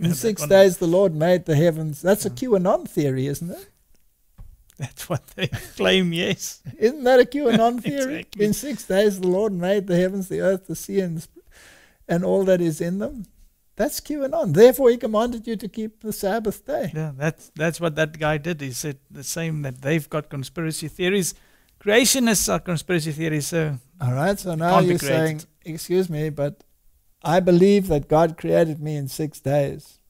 In 6 days the Lord made the heavens. That's a QAnon theory, isn't it? That's what they claim, yes. Isn't that a QAnon theory? Exactly. In 6 days the Lord made the heavens, the earth, the sea, and all that is in them. That's QAnon. Therefore he commanded you to keep the Sabbath day. Yeah, that's what that guy did. He said the same, that they've got conspiracy theories. Creationists are conspiracy theories, so... All right, so now you're saying, excuse me, but I believe that God created me in 6 days.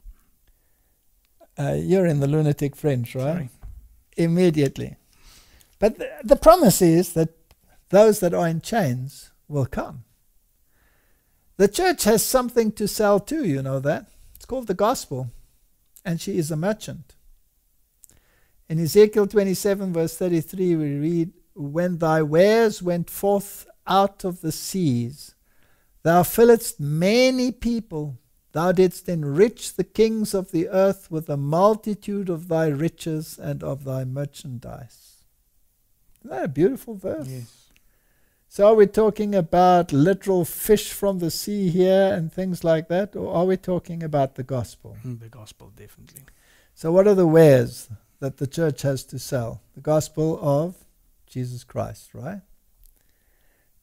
You're in the lunatic fringe, right? Sorry. Immediately. But the promise is that those that are in chains will come. The church has something to sell too, you know that. It's called the gospel, and she is a merchant. In Ezekiel 27, verse 33, we read, when thy wares went forth out of the seas, thou filledst many people, thou didst enrich the kings of the earth with a multitude of thy riches and of thy merchandise. Isn't that a beautiful verse? Yes. So are we talking about literal fish from the sea here and things like that, or are we talking about the gospel? The gospel, definitely. So what are the wares that the church has to sell? The gospel of Jesus Christ, right?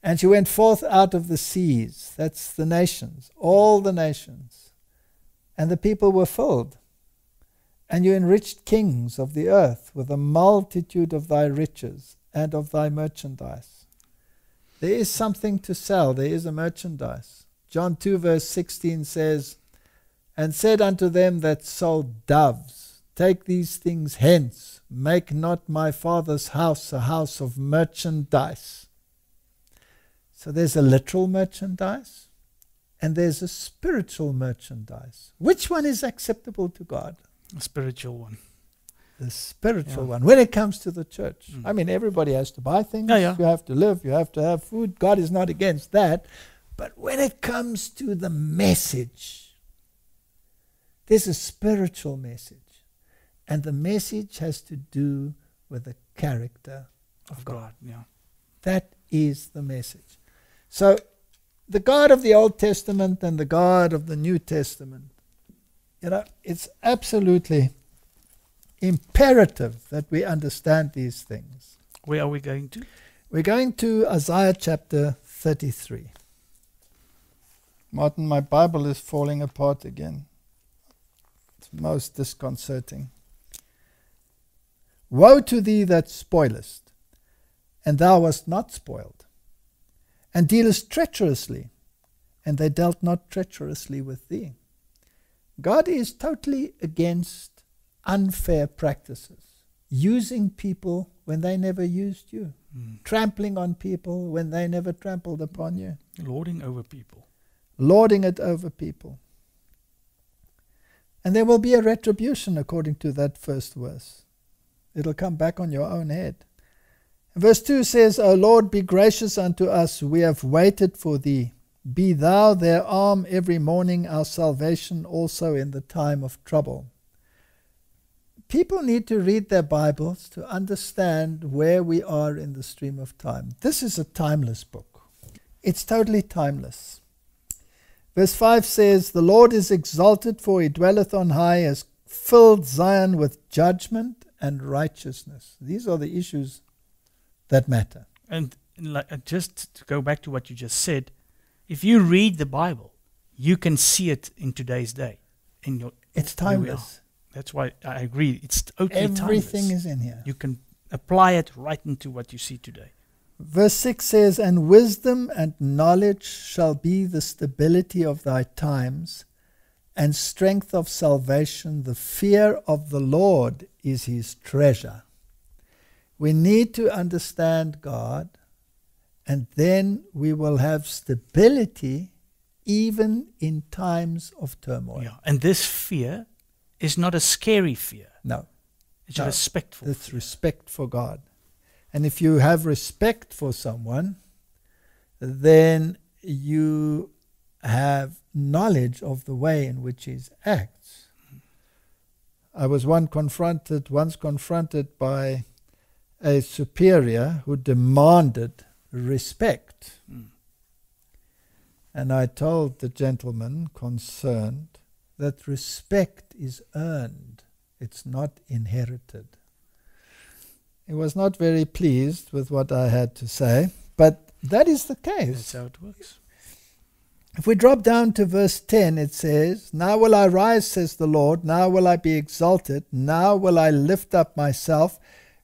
And she went forth out of the seas. That's the nations, all the nations. And the people were filled. And you enriched kings of the earth with a multitude of thy riches and of thy merchandise. There is something to sell. There is a merchandise. John 2 verse 16 says, and said unto them that sold doves, take these things hence. Make not my Father's house a house of merchandise. So there's a literal merchandise and there's a spiritual merchandise. Which one is acceptable to God? The spiritual one. The spiritual one. When it comes to the church. I mean, everybody has to buy things. You have to live. You have to have food. God is not against that. But when it comes to the message, there's a spiritual message. And the message has to do with the character of God. That is the message. So the God of the Old Testament and the God of the New Testament, you know, it's absolutely imperative that we understand these things. Where are we going to? We're going to Isaiah chapter 33. Martin, my Bible is falling apart again. It's most disconcerting. Woe to thee that spoilest, and thou wast not spoiled, and dealest treacherously, and they dealt not treacherously with thee. God is totally against unfair practices, using people when they never used you, trampling on people when they never trampled upon you. Lording over people. Lording it over people. And there will be a retribution according to that first verse. It'll come back on your own head. Verse 2 says, O Lord, be gracious unto us, we have waited for thee. Be thou their arm every morning, our salvation also in the time of trouble. People need to read their Bibles to understand where we are in the stream of time. This is a timeless book. It's totally timeless. Verse 5 says, The Lord is exalted, for he dwelleth on high, has filled Zion with judgment and righteousness. These are the issues that matter. And just to go back to what you just said, if you read the Bible, you can see it in today's day. It's timeless. That's why I agree. It's totally timeless. Everything is in here. You can apply it right into what you see today. Verse 6 says, And wisdom and knowledge shall be the stability of thy times, and strength of salvation. The fear of the Lord is his treasure. We need to understand God, and then we will have stability even in times of turmoil. Yeah. And this fear is not a scary fear. No. It's a respectful fear. It's respect for God. And if you have respect for someone, then you have knowledge of the way in which he acts. I was once confronted by a superior who demanded respect. Mm. And I told the gentleman concerned that respect is earned, it's not inherited. He was not very pleased with what I had to say, but that is the case. That's how it works. If we drop down to verse 10, it says, Now will I rise, says the Lord, now will I be exalted, now will I lift up myself.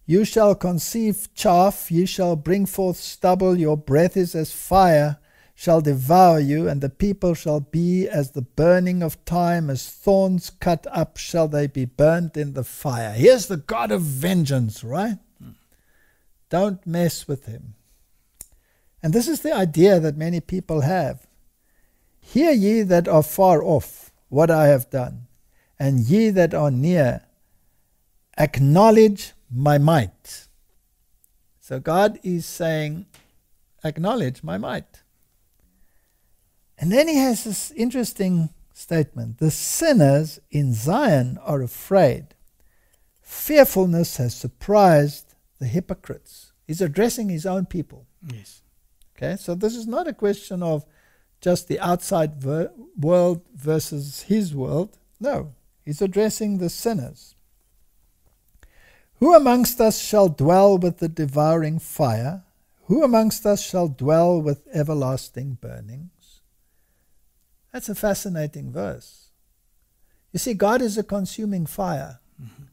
You shall conceive chaff, you shall bring forth stubble, your breath is as fire, shall devour you, and the people shall be as the burning of time, as thorns cut up shall they be burnt in the fire. Here's the God of vengeance, right? Mm. Don't mess with him. And this is the idea that many people have. Hear ye that are far off what I have done, and ye that are near, acknowledge my might. So God is saying, acknowledge my might. And then he has this interesting statement. The sinners in Zion are afraid. Fearfulness has surprised the hypocrites. He's addressing his own people. Yes. Okay, so this is not a question of just the outside world versus his world. No, he's addressing the sinners. Who amongst us shall dwell with the devouring fire? Who amongst us shall dwell with everlasting burnings? That's a fascinating verse. You see, God is a consuming fire. Mm-hmm.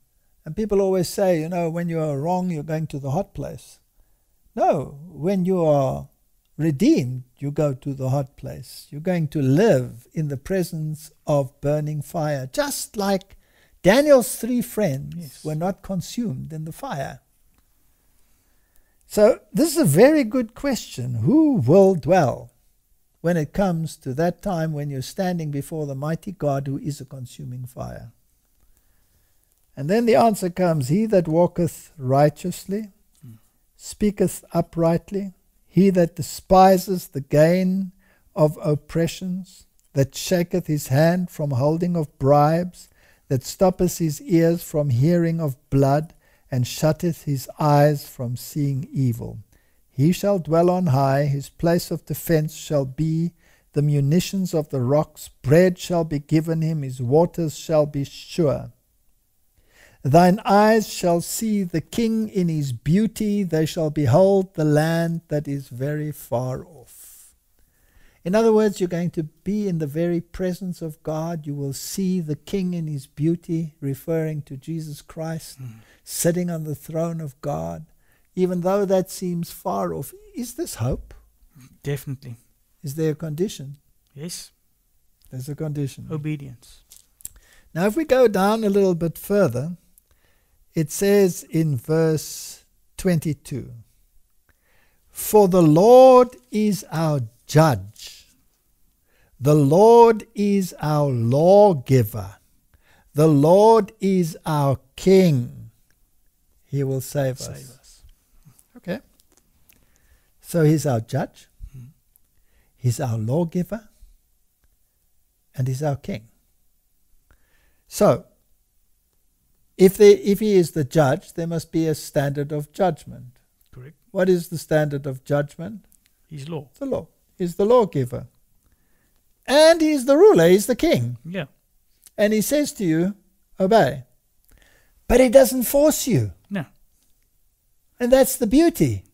And people always say, you know, when you are wrong, you're going to the hot place. No, when you are redeemed, you go to the hot place. You're going to live in the presence of burning fire, just like Daniel's three friends were not consumed in the fire. So this is a very good question. Who will dwell when it comes to that time when you're standing before the mighty God who is a consuming fire? And then the answer comes, He that walketh righteously, speaketh uprightly, he that despiseth the gain of oppressions, that shaketh his hand from holding of bribes, that stoppeth his ears from hearing of blood, and shutteth his eyes from seeing evil. He shall dwell on high, his place of defence shall be the munitions of the rocks, bread shall be given him, his waters shall be sure. Thine eyes shall see the king in his beauty, they shall behold the land that is very far off. In other words, you're going to be in the very presence of God. You will see the King in his beauty, referring to Jesus Christ, sitting on the throne of God. Even though that seems far off, is this hope? Definitely. Is there a condition? Yes. There's a condition. Obedience. Now, if we go down a little bit further, it says in verse 22, For the Lord is our judge. The Lord is our lawgiver. The Lord is our king. He will save us. Okay. So he's our judge, he's our lawgiver, and he's our king. So if he is the judge, there must be a standard of judgment. Correct. What is the standard of judgment? His law. The law. He's the lawgiver. And he's the ruler, he's the king. Yeah. And he says to you, obey. But he doesn't force you. No. And that's the beauty.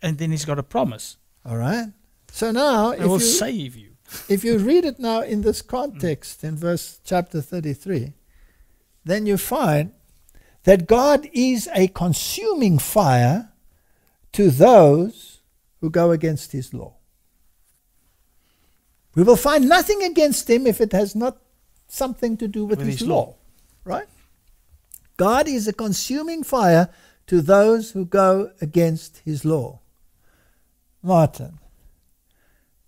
And then he's got a promise. All right. So now... I will save you. If you read it now in this context, in verse chapter 33, then you find that God is a consuming fire to those who go against his law. We will find nothing against him if it has not something to do with his law. Right? God is a consuming fire to those who go against his law. Martin,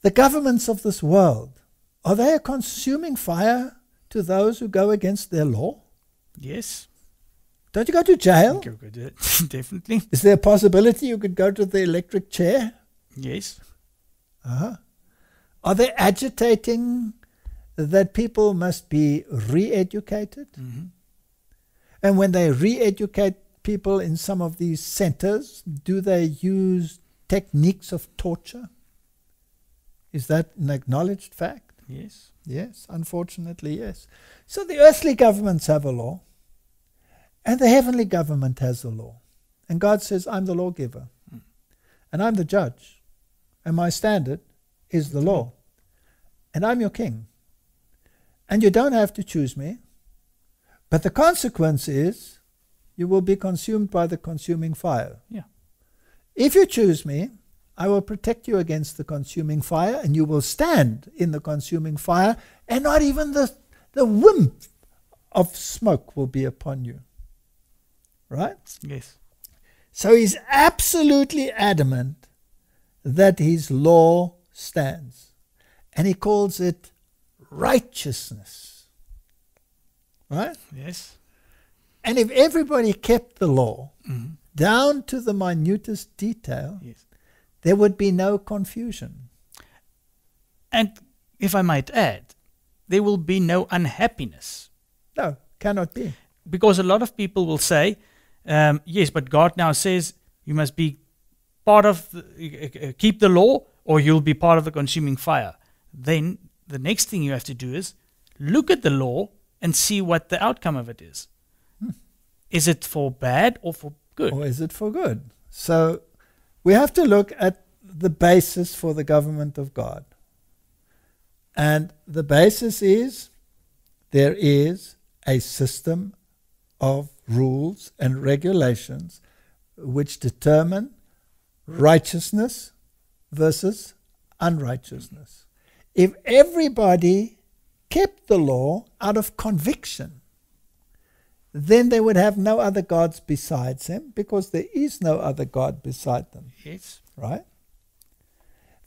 the governments of this world, are they a consuming fire to those who go against their law? Yes. Don't you go to jail? I think I could do it. Definitely. Is there a possibility you could go to the electric chair? Yes. Uh-huh. Are they agitating that people must be re-educated? Mm-hmm. And when they re-educate people in some of these centers, do they use techniques of torture? Is that an acknowledged fact? Yes. Yes, unfortunately, yes. So the earthly governments have a law, and the heavenly government has a law. And God says, I'm the lawgiver, and I'm the judge, and my standard is the law, and I'm your king. And you don't have to choose me, but the consequence is you will be consumed by the consuming fire. Yeah. If you choose me, I will protect you against the consuming fire, and you will stand in the consuming fire, and not even the whimp of smoke will be upon you. Right? Yes. So he's absolutely adamant that his law stands, and he calls it righteousness. Right? Yes. And if everybody kept the law down to the minutest detail, yes, there would be no confusion. And if I might add, there will be no unhappiness. No, cannot be. Because a lot of people will say, yes, but God now says you must be part of, keep the law or you'll be part of the consuming fire. Then the next thing you have to do is look at the law and see what the outcome of it is. Hmm. Is it for bad or for good? Or is it for good? So we have to look at the basis for the government of God. And the basis is there is a system of rules and regulations which determine righteousness versus unrighteousness. If everybody kept the law out of conviction, then they would have no other gods besides him, because there is no other god beside them. Yes. Right?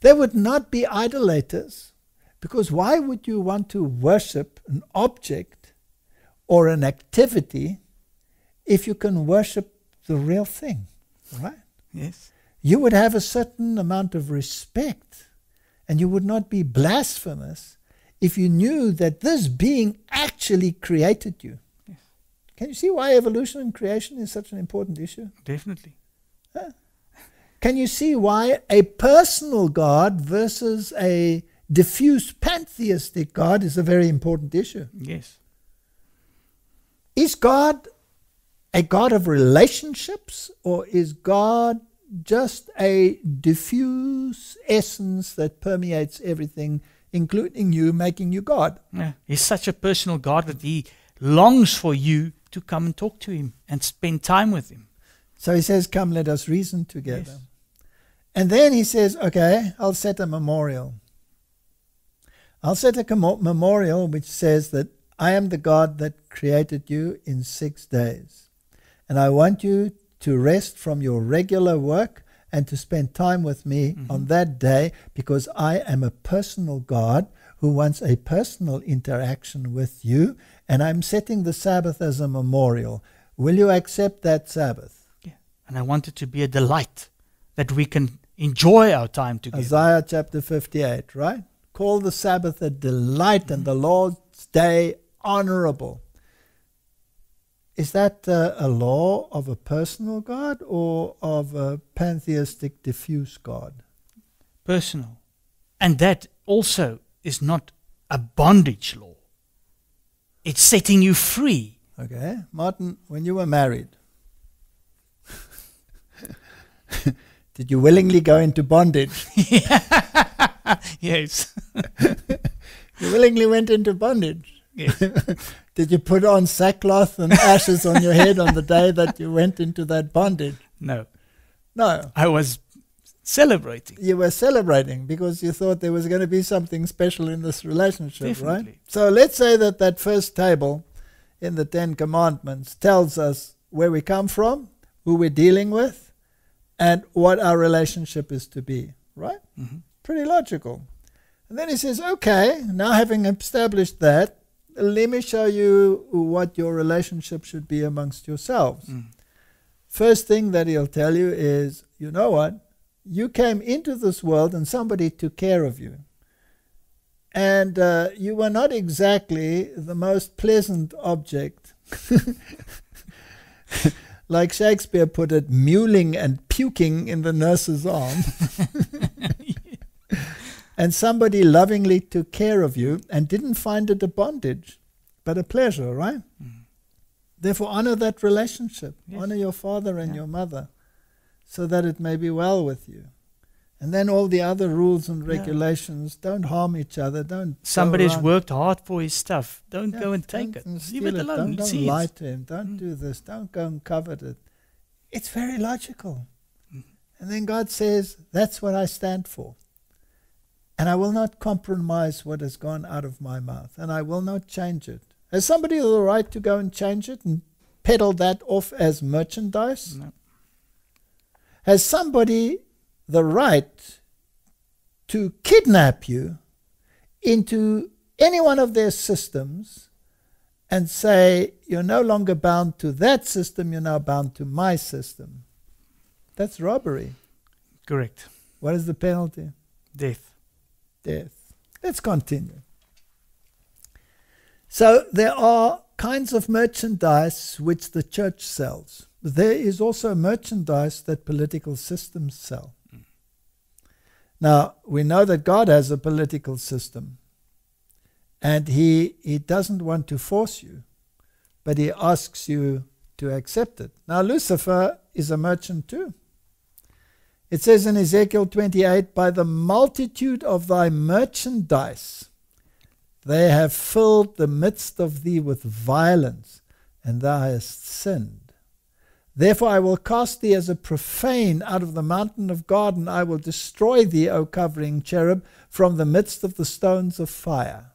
They would not be idolaters, because why would you want to worship an object or an activity if you can worship the real thing? Right? Yes. You would have a certain amount of respect, and you would not be blasphemous if you knew that this being actually created you. Can you see why evolution and creation is such an important issue? Definitely. Huh? Can you see why a personal God versus a diffuse pantheistic God is a very important issue? Yes. Is God a God of relationships, or is God just a diffuse essence that permeates everything, including you, making you God? Yeah. He's such a personal God that he longs for you to come and talk to him and spend time with him. So he says, come, let us reason together. Yes. And then he says, okay, I'll set a memorial. I'll set a memorial which says that I am the God that created you in 6 days. And I want you to rest from your regular work and to spend time with me on that day, because I am a personal God who wants a personal interaction with you, and I'm setting the Sabbath as a memorial. Will you accept that Sabbath? Yeah. And I want it to be a delight that we can enjoy our time together. Isaiah chapter 58, right? Call the Sabbath a delight and the Lord's day honorable. Is that a law of a personal God or of a pantheistic diffuse God? Personal. And that also is not a bondage law. It's setting you free. Okay. Martin, when you were married, did you willingly go into bondage? Yes. You willingly went into bondage. Yes. Did you put on sackcloth and ashes on your head on the day that you went into that bondage? No. No. I was celebrating. You were celebrating because you thought there was going to be something special in this relationship, definitely, right? So let's say that that first table in the Ten Commandments tells us where we come from, who we're dealing with, and what our relationship is to be, right? Mm-hmm. Pretty logical. And then he says, okay, now having established that, let me show you what your relationship should be amongst yourselves. Mm. First thing that he'll tell you is, you know what? You came into this world and somebody took care of you. And you were not exactly the most pleasant object. Like Shakespeare put it, mewling and puking in the nurse's arm. And somebody lovingly took care of you and didn't find it a bondage, but a pleasure, right? Mm. Therefore, honor that relationship. Yes. Honor your father and your mother so that it may be well with you. And then all the other rules and regulations, don't harm each other. Don't. Somebody's worked hard for his stuff. Don't go and take it. Leave it alone. Don't lie to him. Don't do this. Don't go and covet it. It's very logical. Mm. And then God says, that's what I stand for. And I will not compromise what has gone out of my mouth. And I will not change it. Has somebody the right to go and change it and peddle that off as merchandise? No. Has somebody the right to kidnap you into any one of their systems and say, you're no longer bound to that system, you're now bound to my system? That's robbery. Correct. What is the penalty? Death. Death. Let's continue. So there are kinds of merchandise which the church sells. There is also merchandise that political systems sell. Mm. Now, we know that God has a political system, and he doesn't want to force you, but he asks you to accept it. Now, Lucifer is a merchant too. It says in Ezekiel 28, by the multitude of thy merchandise, they have filled the midst of thee with violence, and thou hast sinned. Therefore I will cast thee as a profane out of the mountain of God, and I will destroy thee, O covering cherub, from the midst of the stones of fire.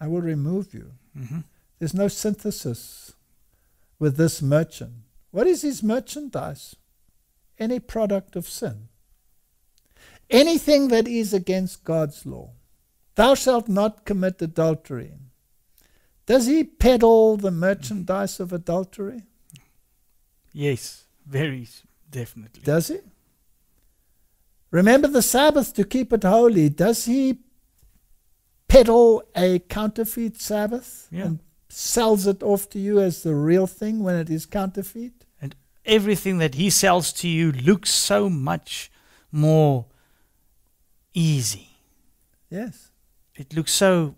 I will remove you. Mm-hmm. There's no synthesis with this merchant. What is his merchandise? Any product of sin. Anything that is against God's law. Thou shalt not commit adultery. Does he peddle the merchandise of adultery? Yes, very definitely. Does he? Remember the Sabbath to keep it holy. Does he peddle a counterfeit Sabbath and sells it off to you as the real thing when it is counterfeit? Everything that he sells to you looks so much more easy. Yes. It looks so,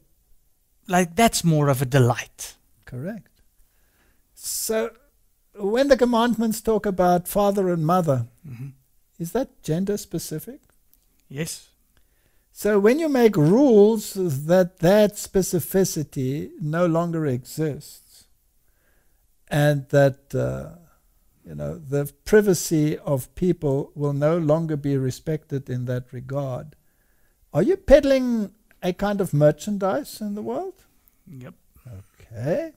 like that's more of a delight. Correct. So, when the commandments talk about father and mother, is that gender specific? Yes. So, when you make rules that specificity no longer exists, and that you know, the privacy of people will no longer be respected in that regard. Are you peddling a kind of merchandise in the world? Yep. Okay.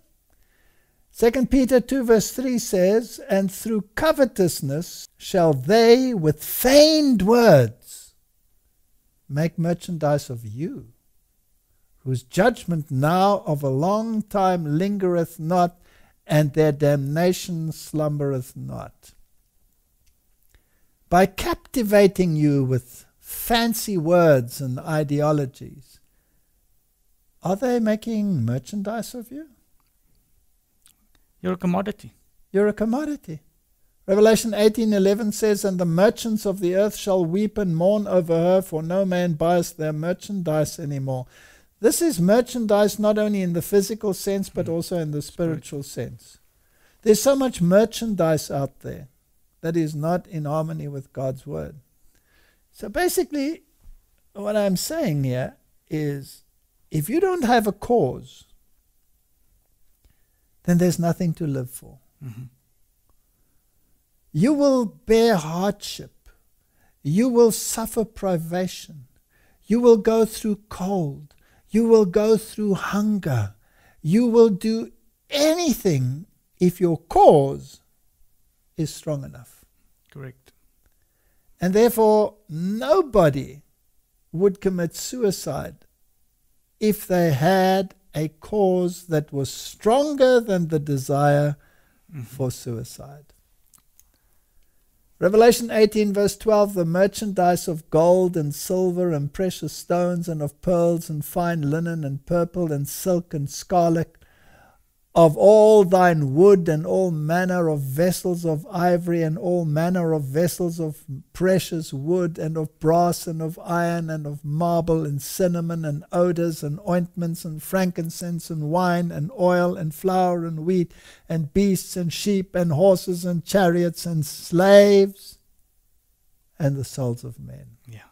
2 Peter 2:3 says, and through covetousness shall they with feigned words make merchandise of you, whose judgment now of a long time lingereth not, and their damnation slumbereth not. by captivating you with fancy words and ideologies, are they making merchandise of you? You're a commodity. You're a commodity. Revelation 18:11 says, "And the merchants of the earth shall weep and mourn over her, for no man buys their merchandise anymore." This is merchandise not only in the physical sense, but also in the spiritual sense. There's so much merchandise out there that is not in harmony with God's word. So basically, what I'm saying here is, if you don't have a cause, then there's nothing to live for. Mm-hmm. You will bear hardship. You will suffer privation. You will go through cold. You will go through hunger. You will do anything if your cause is strong enough. Correct. And therefore, nobody would commit suicide if they had a cause that was stronger than the desire for suicide. Revelation 18:12, "The merchandise of gold and silver and precious stones and of pearls and fine linen and purple and silk and scarlet, of all thine wood and all manner of vessels of ivory and all manner of vessels of precious wood and of brass and of iron and of marble and cinnamon and odors and ointments and frankincense and wine and oil and flour and wheat and beasts and sheep and horses and chariots and slaves and the souls of men." Yeah.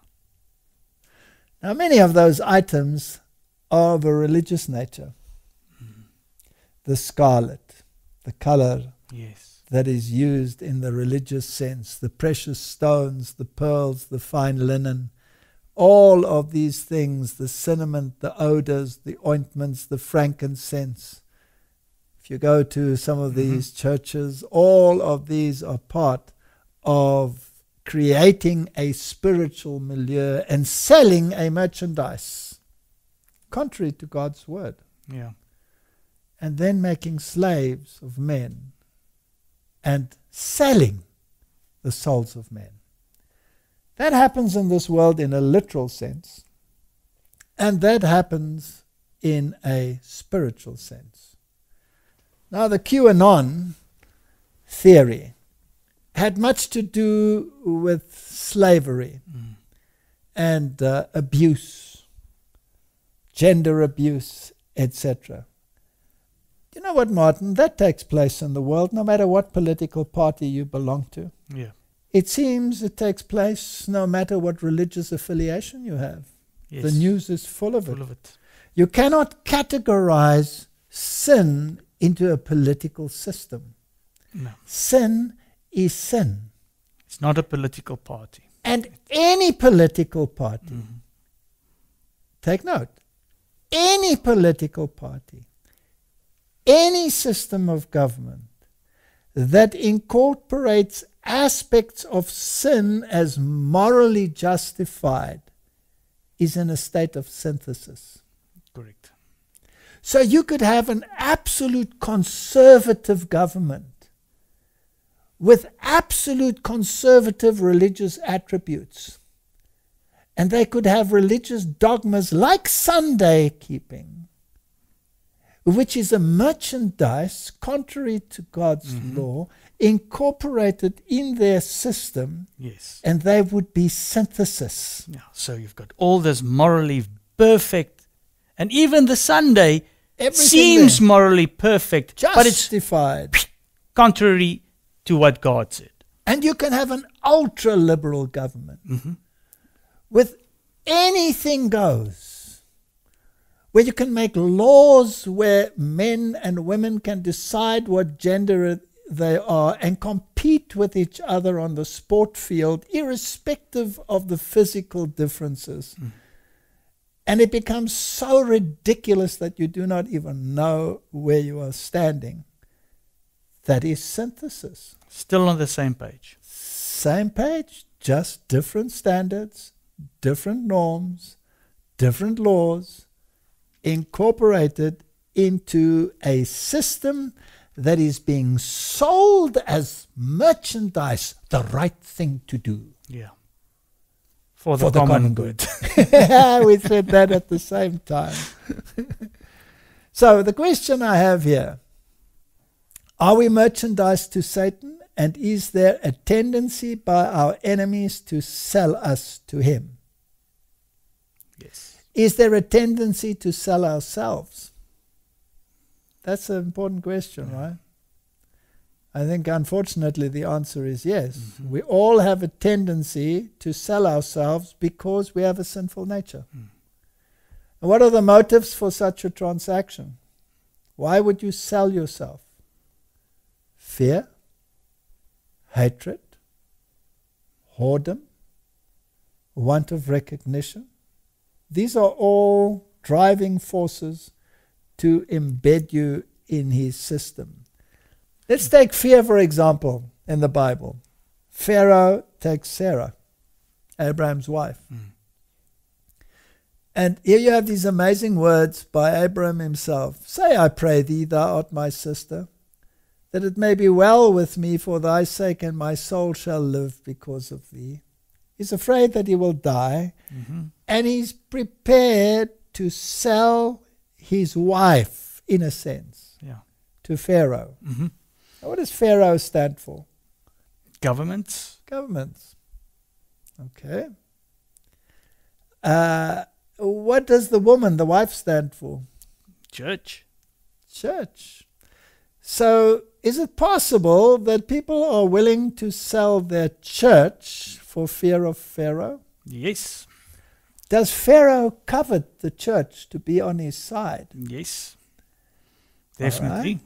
Now many of those items are of a religious nature. The scarlet, the color that is used in the religious sense, the precious stones, the pearls, the fine linen, all of these things, the cinnamon, the odors, the ointments, the frankincense. If you go to some of these churches, all of these are part of creating a spiritual milieu and selling a merchandise contrary to God's word. Yeah. And then making slaves of men and selling the souls of men. That happens in this world in a literal sense, and that happens in a spiritual sense. Now, the QAnon theory had much to do with slavery and abuse, gender abuse, etc. You know what, Martin? That takes place in the world, no matter what political party you belong to. Yeah. It seems it takes place no matter what religious affiliation you have. Yes. The news is full of it. You cannot categorize sin into a political system. No. Sin is sin. It's not a political party. And any political party, take note, any political party, any system of government that incorporates aspects of sin as morally justified is in a state of synthesis. Correct. So you could have an absolute conservative government with absolute conservative religious attributes, and they could have religious dogmas like Sunday keeping, which is a merchandise contrary to God's law, incorporated in their system, and they would be synthesis. Yeah, so you've got all this morally perfect, and even the Sunday seems morally perfect, justified, but it's contrary to what God said. And you can have an ultra-liberal government with anything goes, where you can make laws where men and women can decide what gender they are and compete with each other on the sport field, irrespective of the physical differences. And it becomes so ridiculous that you do not even know where you are standing. That is synthesis. Still on the same page. Same page, just different standards, different norms, different laws, incorporated into a system that is being sold as merchandise the right thing to do. Yeah. For the common good. Yeah, we said that at the same time. So the question I have here, are we merchandise to Satan, and is there a tendency by our enemies to sell us to him? Yes. Is there a tendency to sell ourselves? That's an important question, yeah. Right? I think, unfortunately, the answer is yes. Mm-hmm. We all have a tendency to sell ourselves because we have a sinful nature. Mm. And what are the motives for such a transaction? Why would you sell yourself? Fear, hatred, whoredom, want of recognition. These are all driving forces to embed you in his system. Let's take fear, for example, in the Bible. Pharaoh takes Sarah, Abraham's wife. Mm. And here you have these amazing words by Abraham himself. Say, I pray thee, thou art my sister, that it may be well with me for thy sake, and my soul shall live because of thee. He's afraid that he will die, mm-hmm. and he's prepared to sell his wife, in a sense, yeah. to Pharaoh. Mm-hmm. What does Pharaoh stand for? Governments. Governments. Okay. What does the woman, the wife, stand for? Church. Church. So is it possible that people are willing to sell their church for fear of Pharaoh? Yes. Does Pharaoh covet the church to be on his side? Yes. Definitely. Right.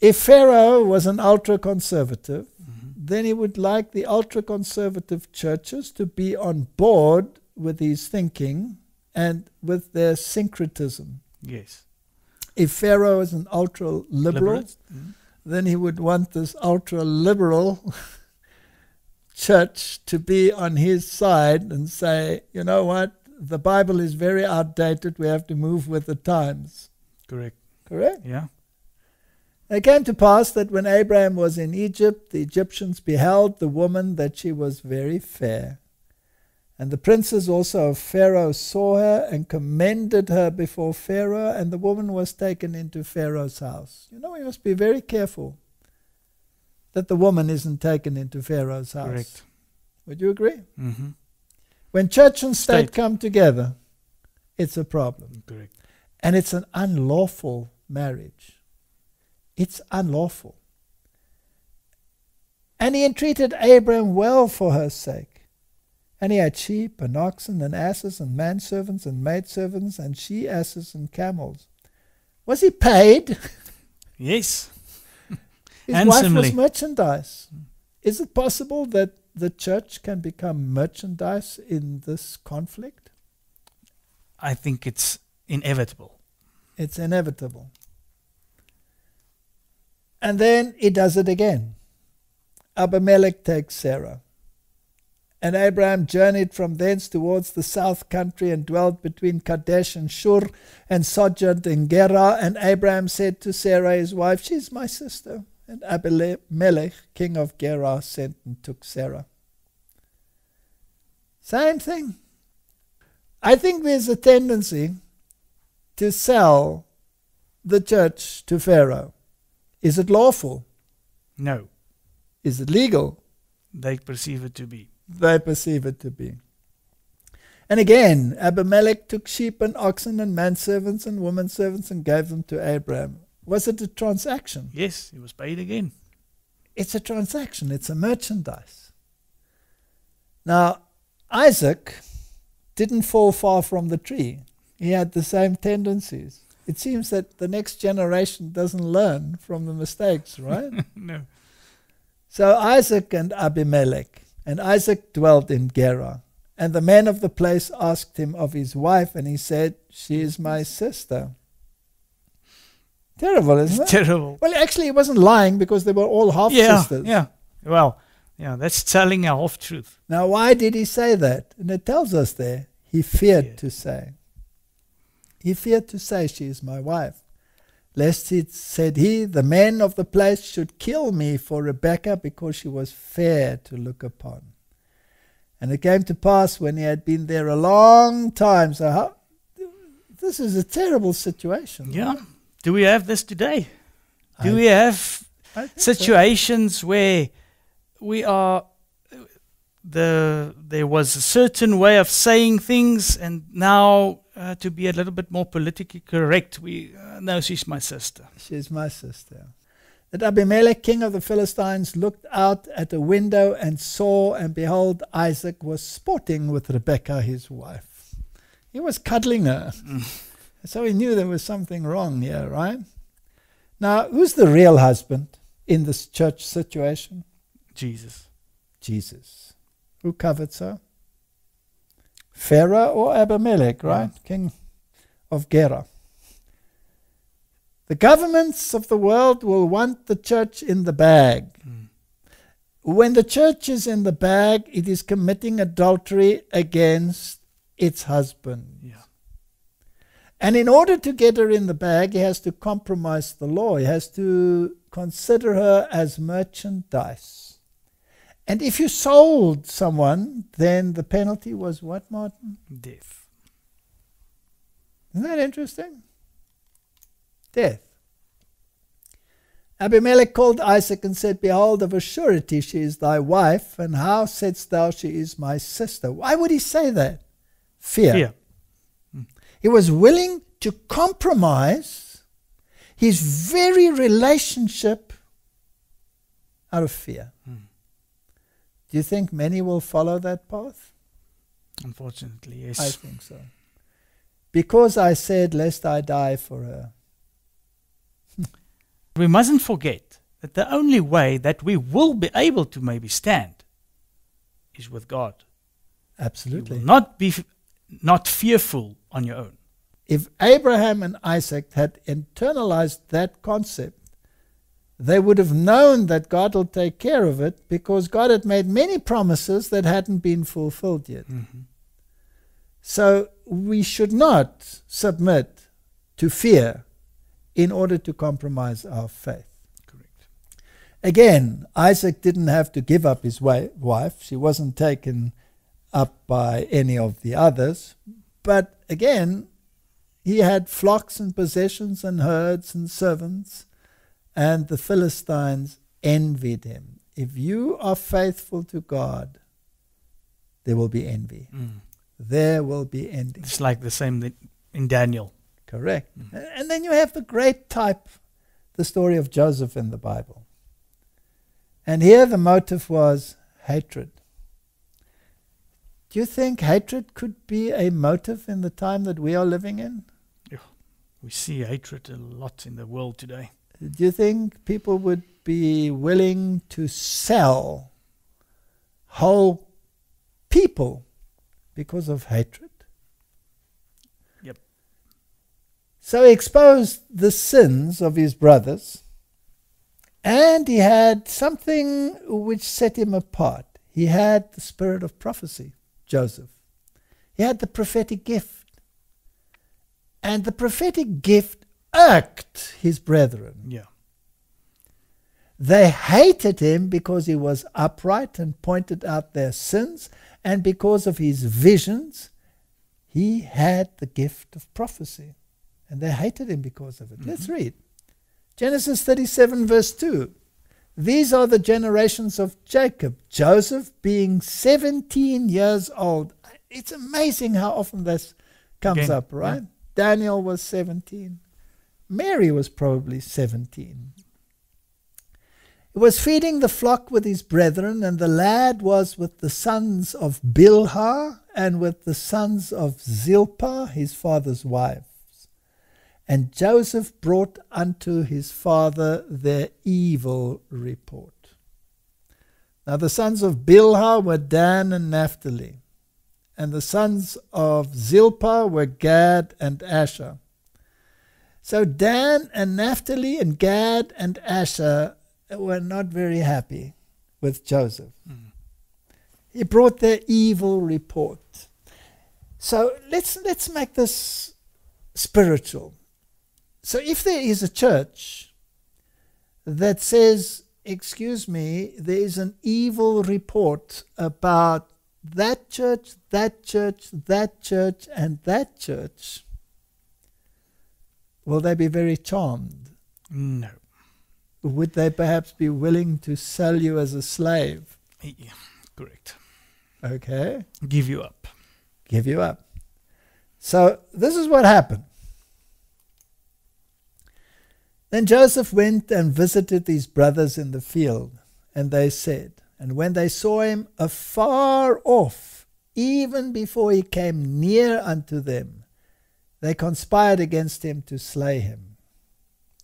If Pharaoh was an ultra-conservative, mm-hmm. then he would like the ultra-conservative churches to be on board with his thinking and with their syncretism. Yes. If Pharaoh is an ultra-liberal, mm-hmm. then he would want this ultra-liberal church to be on his side and say, you know what, the Bible is very outdated, we have to move with the times. Correct. Correct? Yeah. It came to pass that when Abraham was in Egypt, the Egyptians beheld the woman that she was very fair. And the princes also of Pharaoh saw her and commended her before Pharaoh, and the woman was taken into Pharaoh's house. You know, we must be very careful that the woman isn't taken into Pharaoh's house. Correct. Would you agree? Mm-hmm. When church and state come together, it's a problem. Correct. And it's an unlawful marriage. It's unlawful. And he entreated Abraham well for her sake. And he had sheep and oxen and asses and manservants and maidservants and she-asses and camels. Was he paid? Yes. His wife was merchandise. Is it possible that the church can become merchandise in this conflict? I think it's inevitable. It's inevitable. And then he does it again. Abimelech takes Sarah. And Abraham journeyed from thence towards the south country and dwelt between Kadesh and Shur and sojourned in Gerar. And Abraham said to Sarah, his wife, she is my sister. And Abimelech, king of Gerar, sent and took Sarah. Same thing. I think there's a tendency to sell the church to Pharaoh. Is it lawful? No. Is it legal? They perceive it to be. They perceive it to be. And again, Abimelech took sheep and oxen and manservants and women servants and gave them to Abraham. Was it a transaction? Yes, he was paid again. It's a transaction. It's a merchandise. Now, Isaac didn't fall far from the tree. He had the same tendencies. It seems that the next generation doesn't learn from the mistakes, right? No. So Isaac and Abimelech, and Isaac dwelt in Gerar. And the men of the place asked him of his wife, and he said, she is my sister. Terrible, isn't it? Terrible. Well, actually, he wasn't lying because they were all half-sisters. Yeah, yeah. Well, yeah, that's telling a half-truth. Now, why did he say that? And it tells us there, he feared to say. He feared to say, she is my wife. Lest it, said he, the men of the place should kill me for Rebekah, because she was fair to look upon. And it came to pass, when he had been there a long time. So how, this is a terrible situation. Yeah. Right? Do we have this today? Do we have situations where we are, there was a certain way of saying things, and now to be a little bit more politically correct, we no, she's my sister. She's my sister. That Abimelech, king of the Philistines, looked out at a window and saw, and behold, Isaac was sporting with Rebekah, his wife. He was cuddling her. So he knew there was something wrong here, right? Now, who's the real husband in this church situation? Jesus. Jesus. Who covets her? Pharaoh or Abimelech, right? Yeah. King of Gerar. The governments of the world will want the church in the bag. Mm. When the church is in the bag, it is committing adultery against its husband. Yeah. And in order to get her in the bag, he has to compromise the law. He has to consider her as merchandise. And if you sold someone, then the penalty was what, Martin? Death. Isn't that interesting? Death. Abimelech called Isaac and said, Behold, of a surety she is thy wife, and how saidst thou she is my sister? Why would he say that? Fear. Fear. He was willing to compromise his very relationship out of fear. Mm. Do you think many will follow that path? Unfortunately, yes. I think so. Because I said, lest I die for her. We mustn't forget that the only way that we will be able to maybe stand is with God. Absolutely. You will not be not fearful on your own. If Abraham and Isaac had internalized that concept, they would have known that God will take care of it, because God had made many promises that hadn't been fulfilled yet. Mm-hmm. So we should not submit to fear in order to compromise our faith. Correct. Again, Isaac didn't have to give up his wife. She wasn't taken up by any of the others. But again, he had flocks and possessions and herds and servants, and the Philistines envied him. If you are faithful to God, there will be envy. Mm. There will be envy. It's like the same in Daniel. Correct. Mm. And then you have the great type, the story of Joseph in the Bible. And here the motive was hatred. Do you think hatred could be a motive in the time that we are living in? Yeah. We see hatred a lot in the world today. Do you think people would be willing to sell whole people because of hatred? Yep. So he exposed the sins of his brothers, and he had something which set him apart. He had the spirit of prophecy. Joseph. He had the prophetic gift. And the prophetic gift irked his brethren. Yeah. They hated him because he was upright and pointed out their sins, and because of his visions, he had the gift of prophecy. And they hated him because of it. Mm-hmm. Let's read. Genesis 37 verse 2. These are the generations of Jacob, Joseph being 17 years old. It's amazing how often this comes up, right? Yeah. Daniel was 17. Mary was probably 17. He was feeding the flock with his brethren, and the lad was with the sons of Bilhah and with the sons of Zilpah, his father's wife. And Joseph brought unto his father their evil report. Now the sons of Bilhah were Dan and Naphtali, and the sons of Zilpah were Gad and Asher. So Dan and Naphtali and Gad and Asher were not very happy with Joseph. Mm. He brought their evil report. So let's make this spiritual. So if there is a church that says, excuse me, there is an evil report about that church, that church, that church, and that church, will they be very charmed? No. Would they perhaps be willing to sell you as a slave? Yeah, correct. Okay. Give you up. Give you up. So this is what happened. Then Joseph went and visited his brothers in the field, and they said, and when they saw him afar off, even before he came near unto them, they conspired against him to slay him.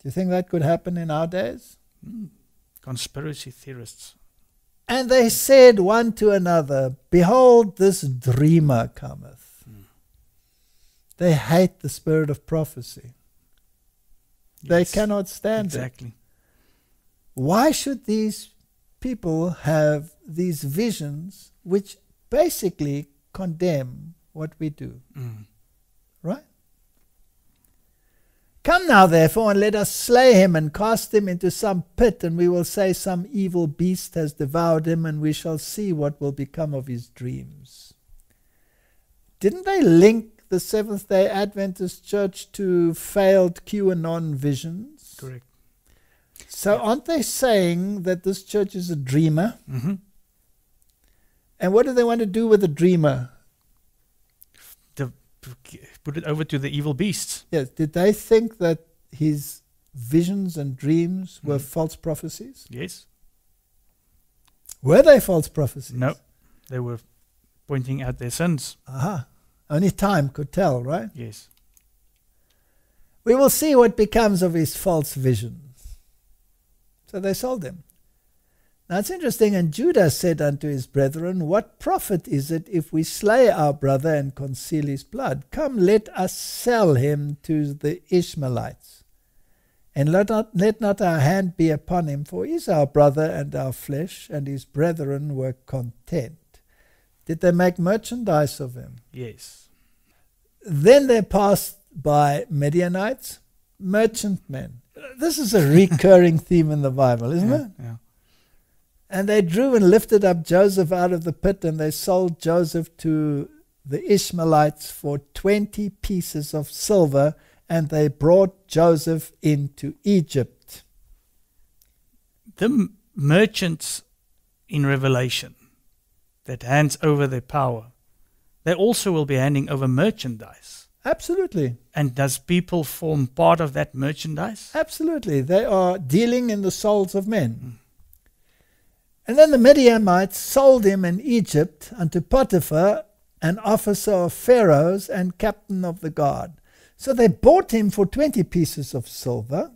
Do you think that could happen in our days? Mm. Conspiracy theorists. And they said one to another, behold, this dreamer cometh. Mm. They hate the spirit of prophecy. Yes, they cannot stand it. Why should these people have these visions which basically condemn what we do? Mm. Right? Come now, therefore, and let us slay him and cast him into some pit, and we will say some evil beast has devoured him, and we shall see what will become of his dreams. Didn't they link the Seventh-day Adventist Church to failed QAnon visions? Correct. So aren't they saying that this church is a dreamer? Mm-hmm. And what do they want to do with a dreamer? Put it over to the evil beasts. Yes. Did they think that his visions and dreams were false prophecies? Yes. Were they false prophecies? No. They were pointing out their sins. Aha. Only time could tell, right? Yes. We will see what becomes of his false visions. So they sold him. Now it's interesting, and Judas said unto his brethren, what profit is it if we slay our brother and conceal his blood? Come, let us sell him to the Ishmaelites, and let not our hand be upon him, for he is our brother and our flesh. And his brethren were content. Did they make merchandise of him? Yes. Then they passed by Midianites, merchantmen. This is a recurring theme in the Bible, isn't it? Yeah. And they drew and lifted up Joseph out of the pit, and they sold Joseph to the Ishmaelites for 20 pieces of silver, and they brought Joseph into Egypt. The merchants in Revelation that hands over their power, they also will be handing over merchandise. Absolutely. And does people form part of that merchandise? Absolutely. They are dealing in the souls of men. Mm. And then the Midianites sold him in Egypt unto Potiphar, an officer of Pharaoh's and captain of the guard. So they bought him for 20 pieces of silver.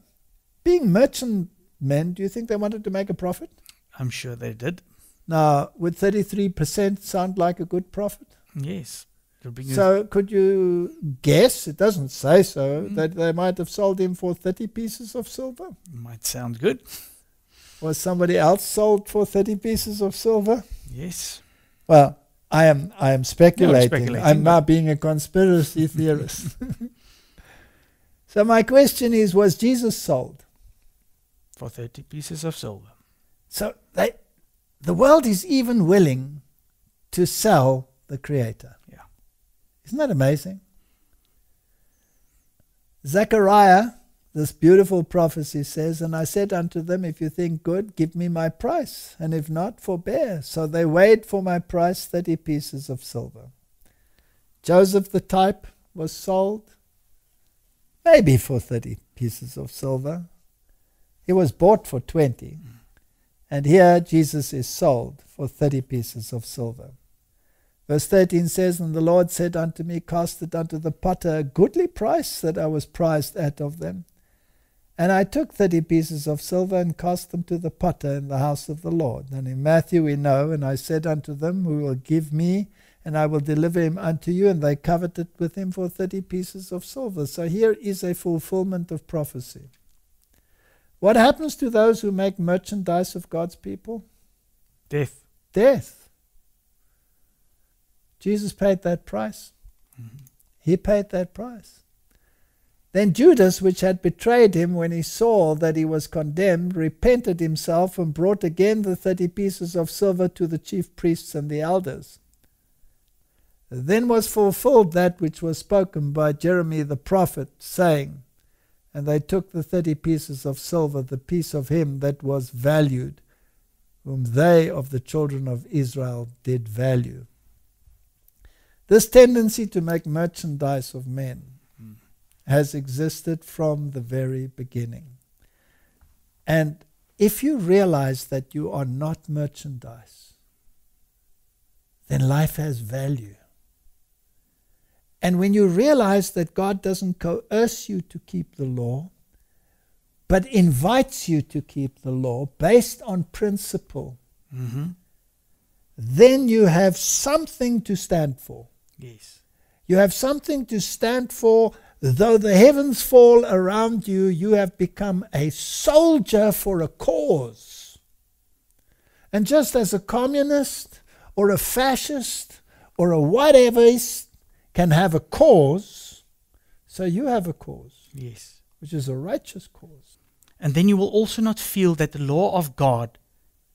Being merchantmen, do you think they wanted to make a profit? I'm sure they did. Now, would 33% sound like a good profit? Yes. So could you guess, it doesn't say so, that they might have sold him for 30 pieces of silver? Might sound good. Was somebody else sold for 30 pieces of silver? Yes. Well, I am speculating. No, I'm now being a conspiracy theorist. So my question is, was Jesus sold? For 30 pieces of silver. So the world is even willing to sell the Creator. Yeah. Isn't that amazing? Zechariah, this beautiful prophecy says, and I said unto them, if you think good, give me my price, and if not, forbear. So they weighed for my price 30 pieces of silver. Joseph the type was sold, maybe for 30 pieces of silver. He was bought for 20. And here Jesus is sold for 30 pieces of silver. Verse 13 says, and the Lord said unto me, cast it unto the potter, a goodly price that I was prized at of them. And I took 30 pieces of silver and cast them to the potter in the house of the Lord. And in Matthew we know, and I said unto them, who will give me, and I will deliver him unto you. And they coveted with him for 30 pieces of silver. So here is a fulfillment of prophecy. What happens to those who make merchandise of God's people? Death. Death. Jesus paid that price. Mm-hmm. He paid that price. Then Judas, which had betrayed him, when he saw that he was condemned, repented himself and brought again the 30 pieces of silver to the chief priests and the elders. Then was fulfilled that which was spoken by Jeremiah the prophet, saying, And they took the 30 pieces of silver, the piece of him that was valued, whom they of the children of Israel did value. This tendency to make merchandise of men has existed from the very beginning. And if you realize that you are not merchandise, then life has value. And when you realize that God doesn't coerce you to keep the law, but invites you to keep the law based on principle, then you have something to stand for. Yes. You have something to stand for. Though the heavens fall around you, you have become a soldier for a cause. And just as a communist or a fascist or a whateverist can have a cause, so you have a cause. Yes. Which is a righteous cause. And then you will also not feel that the law of God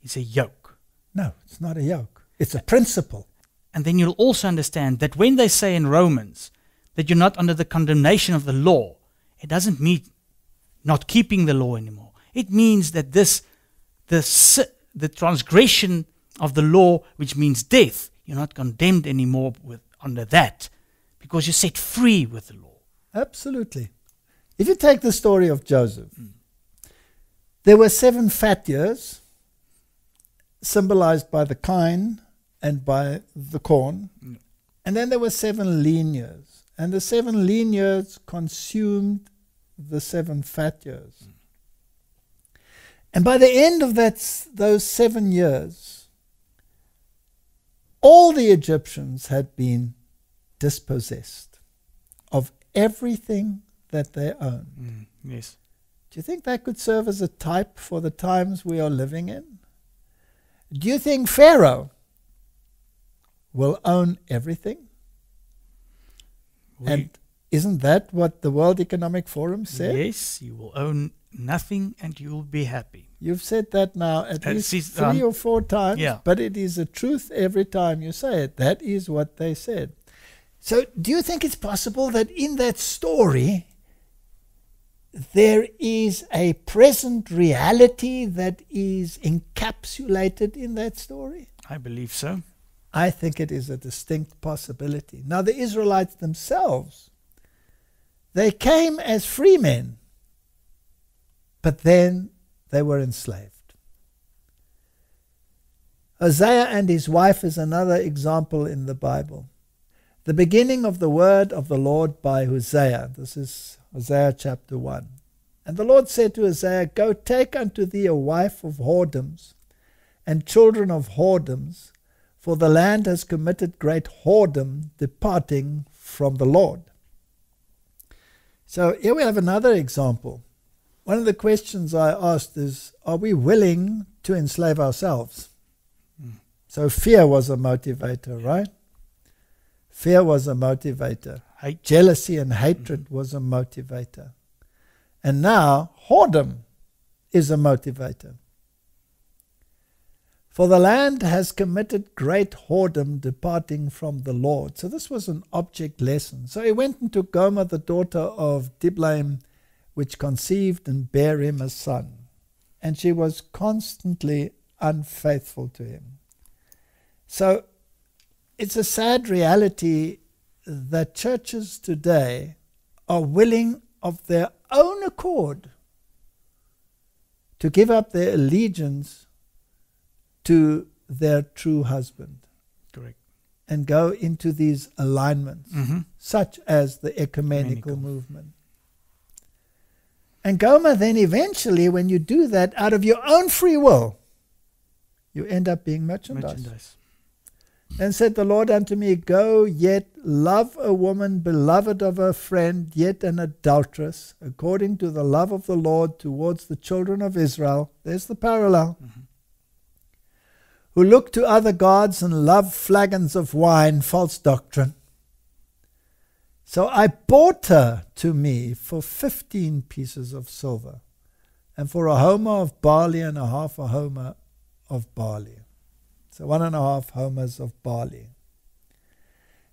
is a yoke. No, it's not a yoke. It's a principle. And then you'll also understand that when they say in Romans that you're not under the condemnation of the law, it doesn't mean not keeping the law anymore. It means that the transgression of the law, which means death, you're not condemned anymore under that, because you're set free with the law. Absolutely. If you take the story of Joseph, there were 7 fat years, symbolized by the kine and by the corn. And then there were 7 lean years. And the 7 lean years consumed the 7 fat years. And by the end of those 7 years, all the Egyptians had been dispossessed of everything that they owned. Yes. Do you think that could serve as a type for the times we are living in? Do you think Pharaoh will own everything? And isn't that what the World Economic Forum said? Yes, you will own nothing and you will be happy. You've said that now at least 3 or 4 times, but it is a truth every time you say it. That is what they said. So do you think it's possible that in that story there is a present reality that is encapsulated in that story? I believe so. I think it is a distinct possibility. Now, the Israelites themselves, they came as free men, but then they were enslaved. Hosea and his wife is another example in the Bible. The beginning of the word of the Lord by Hosea. This is Hosea chapter 1. And the Lord said to Hosea, Go, take unto thee a wife of whoredoms and children of whoredoms, for the land has committed great whoredom, departing from the Lord. So here we have another example. One of the questions I asked is, are we willing to enslave ourselves? So fear was a motivator, right? Fear was a motivator. Jealousy and hatred was a motivator. And now whoredom is a motivator. For the land has committed great whoredom, departing from the Lord. So this was an object lesson. So he went and took Gomer, the daughter of Diblaim, which conceived and bare him a son. And she was constantly unfaithful to him. So it's a sad reality that churches today are willing of their own accord to give up their allegiance to their true husband. Correct. And go into these alignments, such as the ecumenical movement. And Gomer, then eventually, when you do that out of your own free will, you end up being merchandise. Then said the Lord unto me, Go yet, love a woman beloved of her friend, yet an adulteress, according to the love of the Lord towards the children of Israel. There's the parallel. Who look to other gods and love flagons of wine, false doctrine. So I bought her to me for 15 pieces of silver, and for a homer of barley and a half a homer of barley. So 1.5 homers of barley.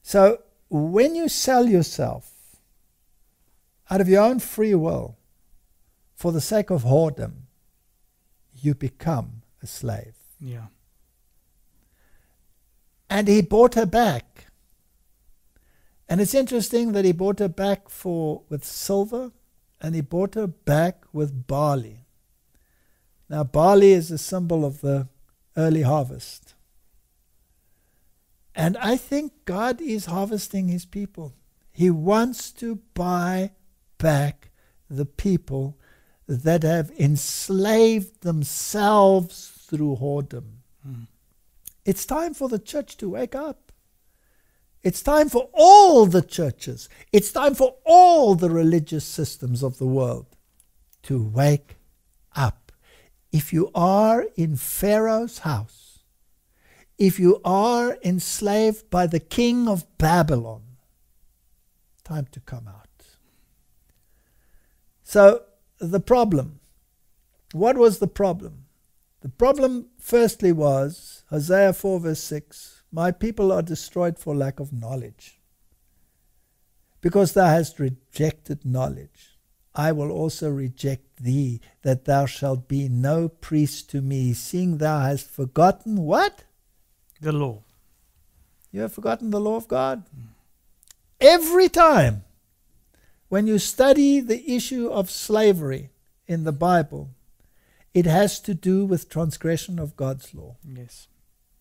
So when you sell yourself out of your own free will for the sake of whoredom, you become a slave. Yeah. And he bought her back. And it's interesting that he bought her back with silver, and he bought her back with barley. Now barley is a symbol of the early harvest. And I think God is harvesting his people. He wants to buy back the people that have enslaved themselves through whoredom. Mm. It's time for the church to wake up. It's time for all the churches. It's time for all the religious systems of the world to wake up. If you are in Pharaoh's house, if you are enslaved by the king of Babylon, time to come out. So the problem. What was the problem? The problem firstly was Hosea 4 verse 6, my people are destroyed for lack of knowledge. Because thou hast rejected knowledge, I will also reject thee, that thou shalt be no priest to me, seeing thou hast forgotten what? The law. You have forgotten the law of God. Mm. Every time when you study the issue of slavery in the Bible, it has to do with transgression of God's law. Yes.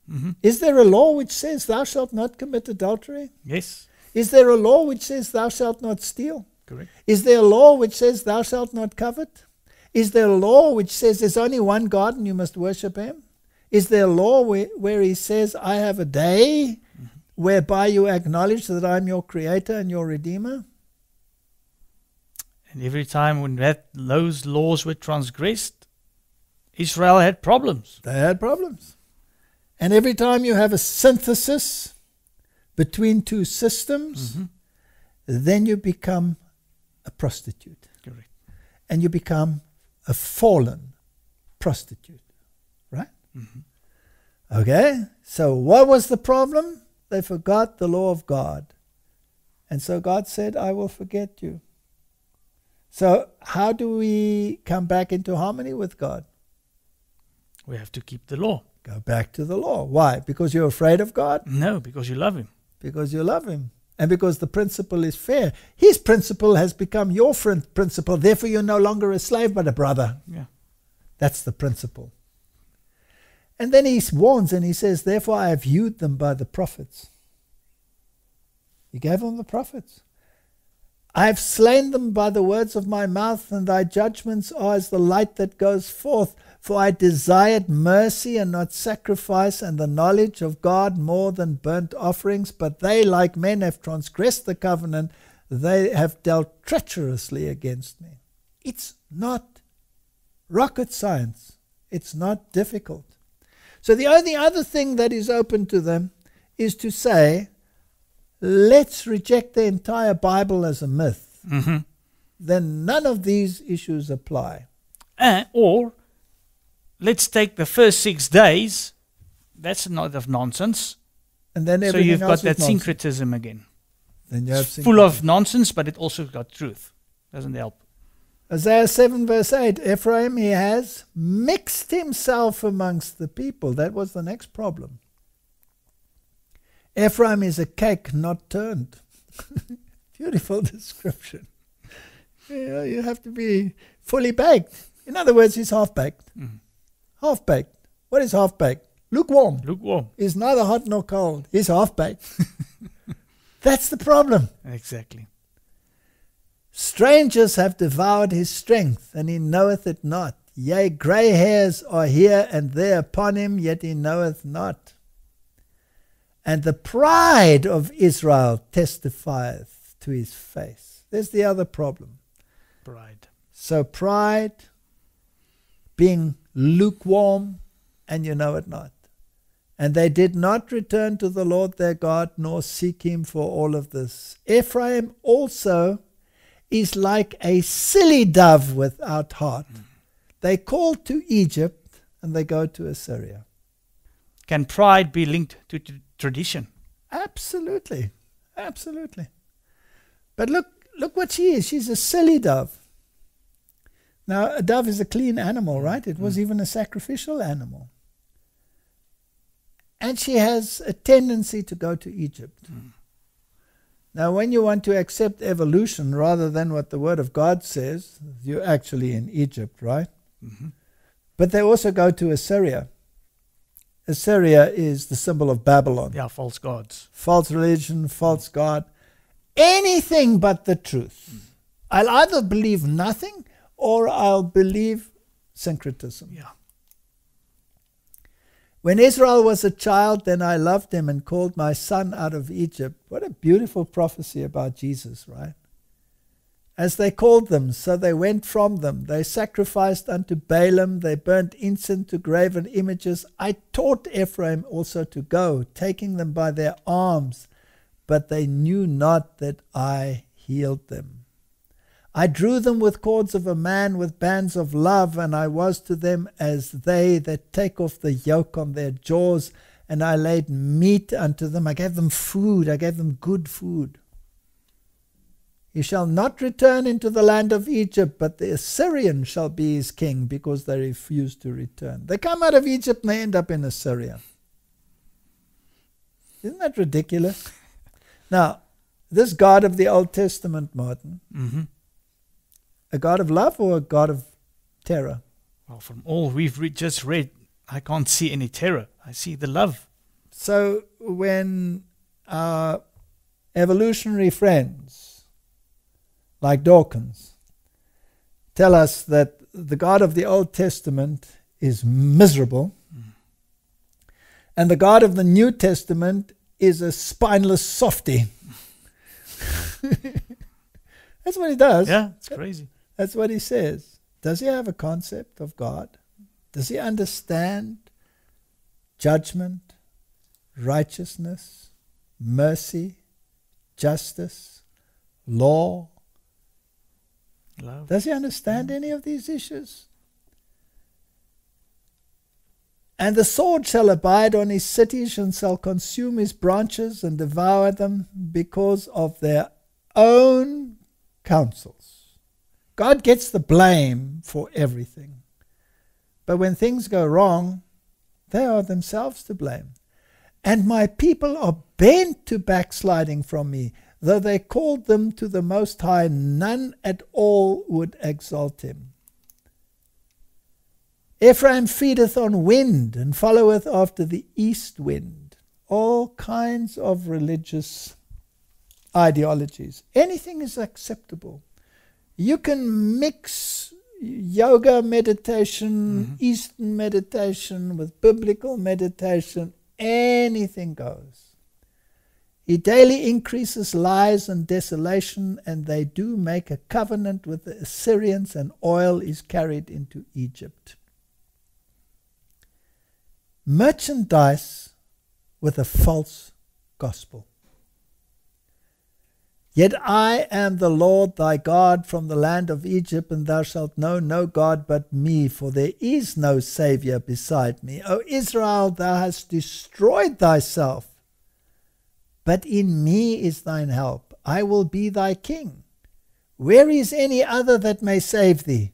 Mm-hmm. Is there a law which says thou shalt not commit adultery? Yes. Is there a law which says thou shalt not steal? Correct. Is there a law which says thou shalt not covet? Is there a law which says there's only one God and you must worship him? Is there a law where he says I have a day whereby you acknowledge that I'm your creator and your redeemer? And every time when those laws were transgressed, Israel had problems. They had problems. And every time you have a synthesis between two systems, mm-hmm. then you become a prostitute. Correct. And you become a fallen prostitute. Right? Mm-hmm. Okay, so what was the problem? They forgot the law of God. And so God said, I will forget you. So how do we come back into harmony with God? We have to keep the law. Go back to the law. Why? Because you're afraid of God? No, because you love him. Because you love him. And because the principle is fair. His principle has become your principle. Therefore, you're no longer a slave but a brother. Yeah. That's the principle. And then he warns and he says, therefore I have hewed them by the prophets. He gave them the prophets. I have slain them by the words of my mouth, and thy judgments are as the light that goes forth. For I desired mercy and not sacrifice, and the knowledge of God more than burnt offerings. But they, like men, have transgressed the covenant. They have dealt treacherously against me. It's not rocket science. It's not difficult. So the only other thing that is open to them is to say, let's reject the entire Bible as a myth. Mm-hmm. Then none of these issues apply. Or let's take the first 6 days. That's a lot of nonsense. And then so you've got that syncretism again. Then you have syncretism. Full of nonsense, but it also got truth. Doesn't help. Isaiah 7 verse 8, Ephraim, he has mixed himself amongst the people. That was the next problem. Ephraim is a cake not turned. Beautiful description. You have to be fully baked. In other words, he's half-baked. Mm-hmm. Half-baked. What is half-baked? Lukewarm. Lukewarm. He's neither hot nor cold. He's half-baked. That's the problem. Exactly. Strangers have devoured his strength, and he knoweth it not. Yea, grey hairs are here and there upon him, yet he knoweth not. And the pride of Israel testifieth to his face. There's the other problem. Pride. So pride, being lukewarm, and you know it not. And they did not return to the Lord their God, nor seek him for all of this. Ephraim also is like a silly dove without heart. They call to Egypt, and they go to Assyria. Can pride be linked to tradition? Absolutely. Absolutely. But look what she is. She's a silly dove. Now, a dove is a clean animal, right? It was even a sacrificial animal. And she has a tendency to go to Egypt. Now, when you want to accept evolution rather than what the Word of God says, you're actually in Egypt, right? But they also go to Assyria. Assyria is the symbol of Babylon. Yeah, false gods. False religion, false God. Anything but the truth. I'll either believe nothing or I'll believe syncretism. Yeah. When Israel was a child, then I loved him and called my son out of Egypt. What a beautiful prophecy about Jesus, right? As they called them, so they went from them. They sacrificed unto Balaam. They burnt incense to graven images. I taught Ephraim also to go, taking them by their arms, but they knew not that I healed them. I drew them with cords of a man, with bands of love, and I was to them as they that take off the yoke on their jaws, and I laid meat unto them. I gave them food. I gave them good food. He shall not return into the land of Egypt, but the Assyrian shall be his king, because they refuse to return. They come out of Egypt and they end up in Assyria. Isn't that ridiculous? Now, this God of the Old Testament, Martin, a God of love or a God of terror? Well, from all we've just read, I can't see any terror. I see the love. So when our evolutionary friends, like Dawkins, tell us that the God of the Old Testament is miserable and the God of the New Testament is a spineless softie. That's what he does. Yeah, it's crazy. That's what he says. Does he have a concept of God? Does he understand judgment, righteousness, mercy, justice, law? Love. Does he understand any of these issues? And the sword shall abide on his cities, and shall consume his branches and devour them because of their own counsels. God gets the blame for everything. But when things go wrong, they are themselves to blame. And my people are bent to backsliding from me. Though they called them to the Most High, none at all would exalt him. Ephraim feedeth on wind and followeth after the east wind. All kinds of religious ideologies. Anything is acceptable. You can mix yoga meditation, Eastern meditation with biblical meditation. Anything goes. He daily increases lies and desolation, and they do make a covenant with the Assyrians, and oil is carried into Egypt. Merchandise with a false gospel. Yet I am the Lord thy God from the land of Egypt, and thou shalt know no God but me, for there is no Saviour beside me. O Israel, thou hast destroyed thyself, but in me is thine help. I will be thy king. Where is any other that may save thee?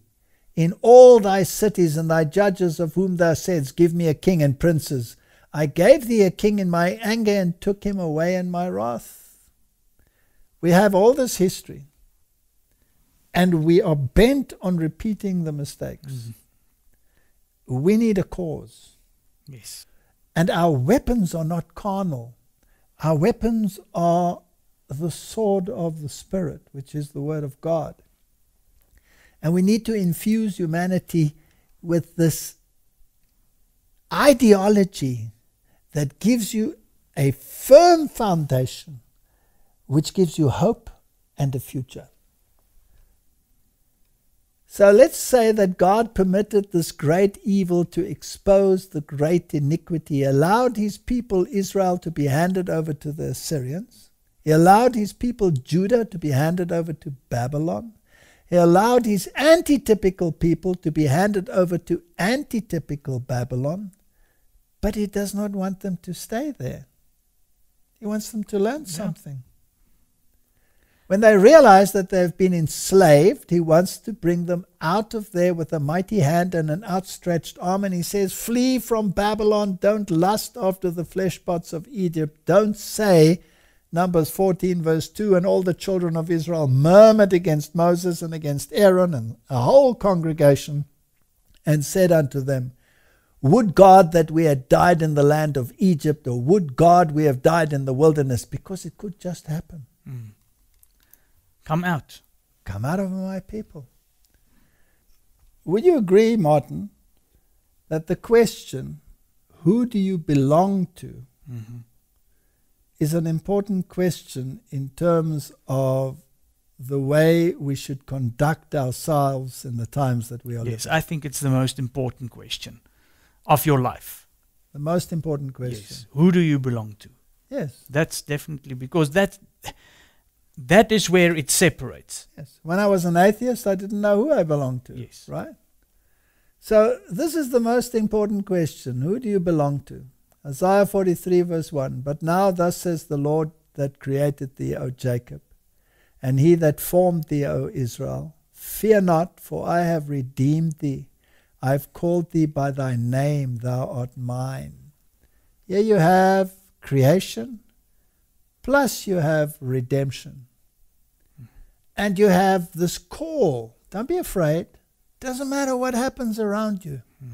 In all thy cities and thy judges, of whom thou saidst, give me a king and princes. I gave thee a king in my anger, and took him away in my wrath. We have all this history, and we are bent on repeating the mistakes. We need a cause. Yes. And our weapons are not carnal. Our weapons are the sword of the Spirit, which is the Word of God. And we need to infuse humanity with this ideology that gives you a firm foundation, which gives you hope and a future. So let's say that God permitted this great evil to expose the great iniquity, allowed his people Israel to be handed over to the Assyrians. He allowed his people Judah to be handed over to Babylon. He allowed his antitypical people to be handed over to antitypical Babylon, but he does not want them to stay there. He wants them to learn something. When they realize that they've been enslaved, he wants to bring them out of there with a mighty hand and an outstretched arm. And he says, flee from Babylon. Don't lust after the flesh pots of Egypt. Don't say, Numbers 14 verse 2, and all the children of Israel murmured against Moses and against Aaron and a whole congregation, and said unto them, would God that we had died in the land of Egypt, or would God we have died in the wilderness, because it could just happen. Mm. Come out. Come out of my people. Would you agree, Martin, that the question, who do you belong to, mm-hmm, is an important question in terms of the way we should conduct ourselves in the times that we are living? Yes, I think it's the most important question of your life. The most important question. Yes. Who do you belong to? Yes. That's definitely, because that... that is where it separates. Yes. When I was an atheist, I didn't know who I belonged to. Yes. Right? So this is the most important question. Who do you belong to? Isaiah 43 verse 1. But now thus says the Lord that created thee, O Jacob, and he that formed thee, O Israel. Fear not, for I have redeemed thee. I have called thee by thy name. Thou art mine. Here you have creation, plus you have redemption. And you have this call. Don't be afraid. Doesn't matter what happens around you. Mm.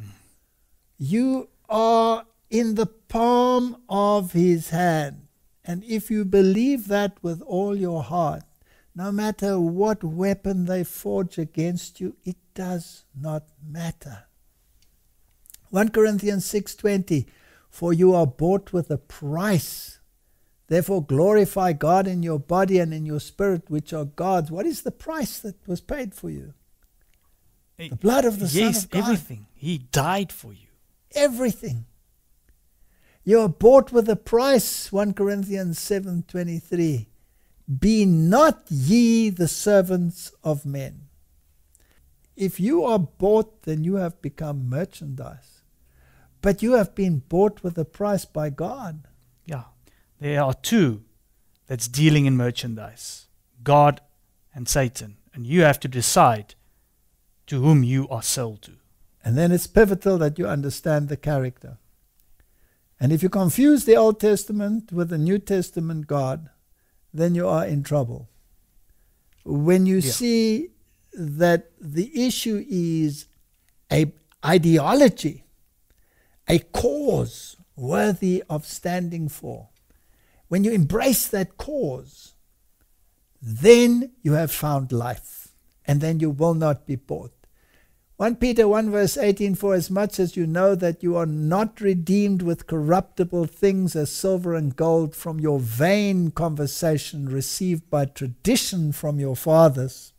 You are in the palm of his hand. And if you believe that with all your heart, no matter what weapon they forge against you, it does not matter. 1 Corinthians 6:20, for you are bought with a price. Therefore glorify God in your body and in your spirit, which are God's. What is the price that was paid for you? The blood of the Son of God. Everything. He died for you. Everything. You are bought with a price, 1 Corinthians 7:23. Be not ye the servants of men. If you are bought, then you have become merchandise. But you have been bought with a price by God. Yeah. There are two that's dealing in merchandise, God and Satan. And you have to decide to whom you are sold to. And then it's pivotal that you understand the character. And if you confuse the Old Testament with the New Testament God, then you are in trouble. When you see that the issue is an ideology, a cause worthy of standing for, when you embrace that cause, then you have found life, and then you will not be bought. 1 Peter 1 verse 18, for as much as you know that you are not redeemed with corruptible things as silver and gold from your vain conversation received by tradition from your fathers,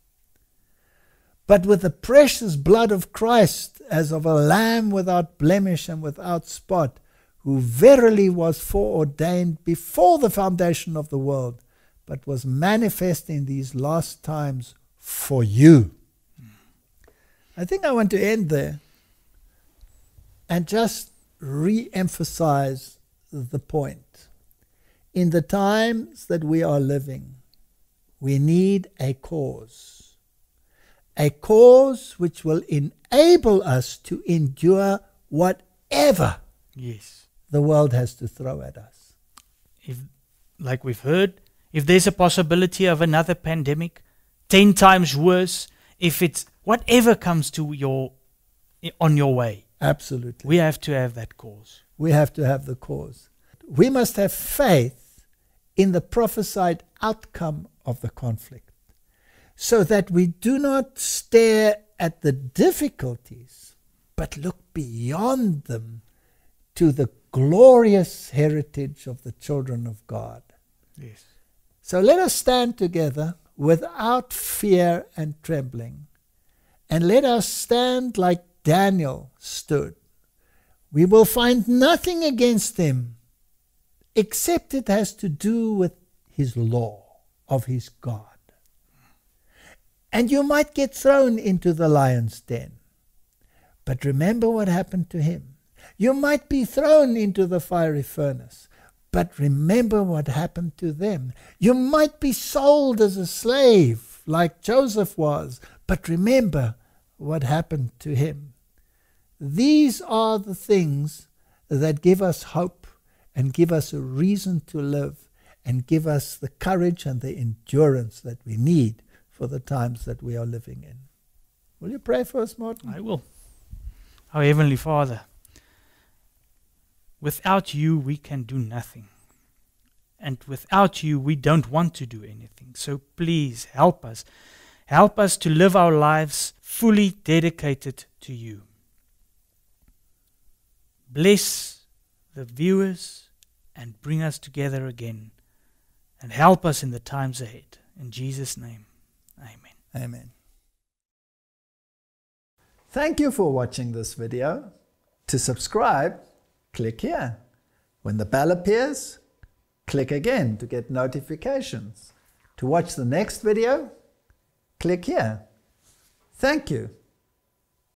but with the precious blood of Christ as of a lamb without blemish and without spot, who verily was foreordained before the foundation of the world, but was manifest in these last times for you. Mm. I think I want to end there and just re-emphasize the point. In the times that we are living, we need a cause which will enable us to endure whatever the world has to throw at us. If, like we've heard, if there's a possibility of another pandemic, 10 times worse, if it's whatever comes to your, on your way. Absolutely. We have to have that cause. We have to have the cause. We must have faith in the prophesied outcome of the conflict, so that we do not stare at the difficulties, but look beyond them to the glorious heritage of the children of God. Yes. So let us stand together without fear and trembling and let us stand like Daniel stood. We will find nothing against him, except it has to do with his law of his God. And you might get thrown into the lion's den, but remember what happened to him. You might be thrown into the fiery furnace, but remember what happened to them. You might be sold as a slave, like Joseph was, but remember what happened to him. These are the things that give us hope and give us a reason to live and give us the courage and the endurance that we need for the times that we are living in. Will you pray for us, Martin? I will. Our Heavenly Father, without you we can do nothing. And without you we don't want to do anything. So please help us. Help us to live our lives fully dedicated to you. Bless the viewers and bring us together again. And help us in the times ahead. In Jesus' name, amen. Amen. Thank you for watching this video. To subscribe, click here. When the bell appears, click again to get notifications. To watch the next video, click here. Thank you.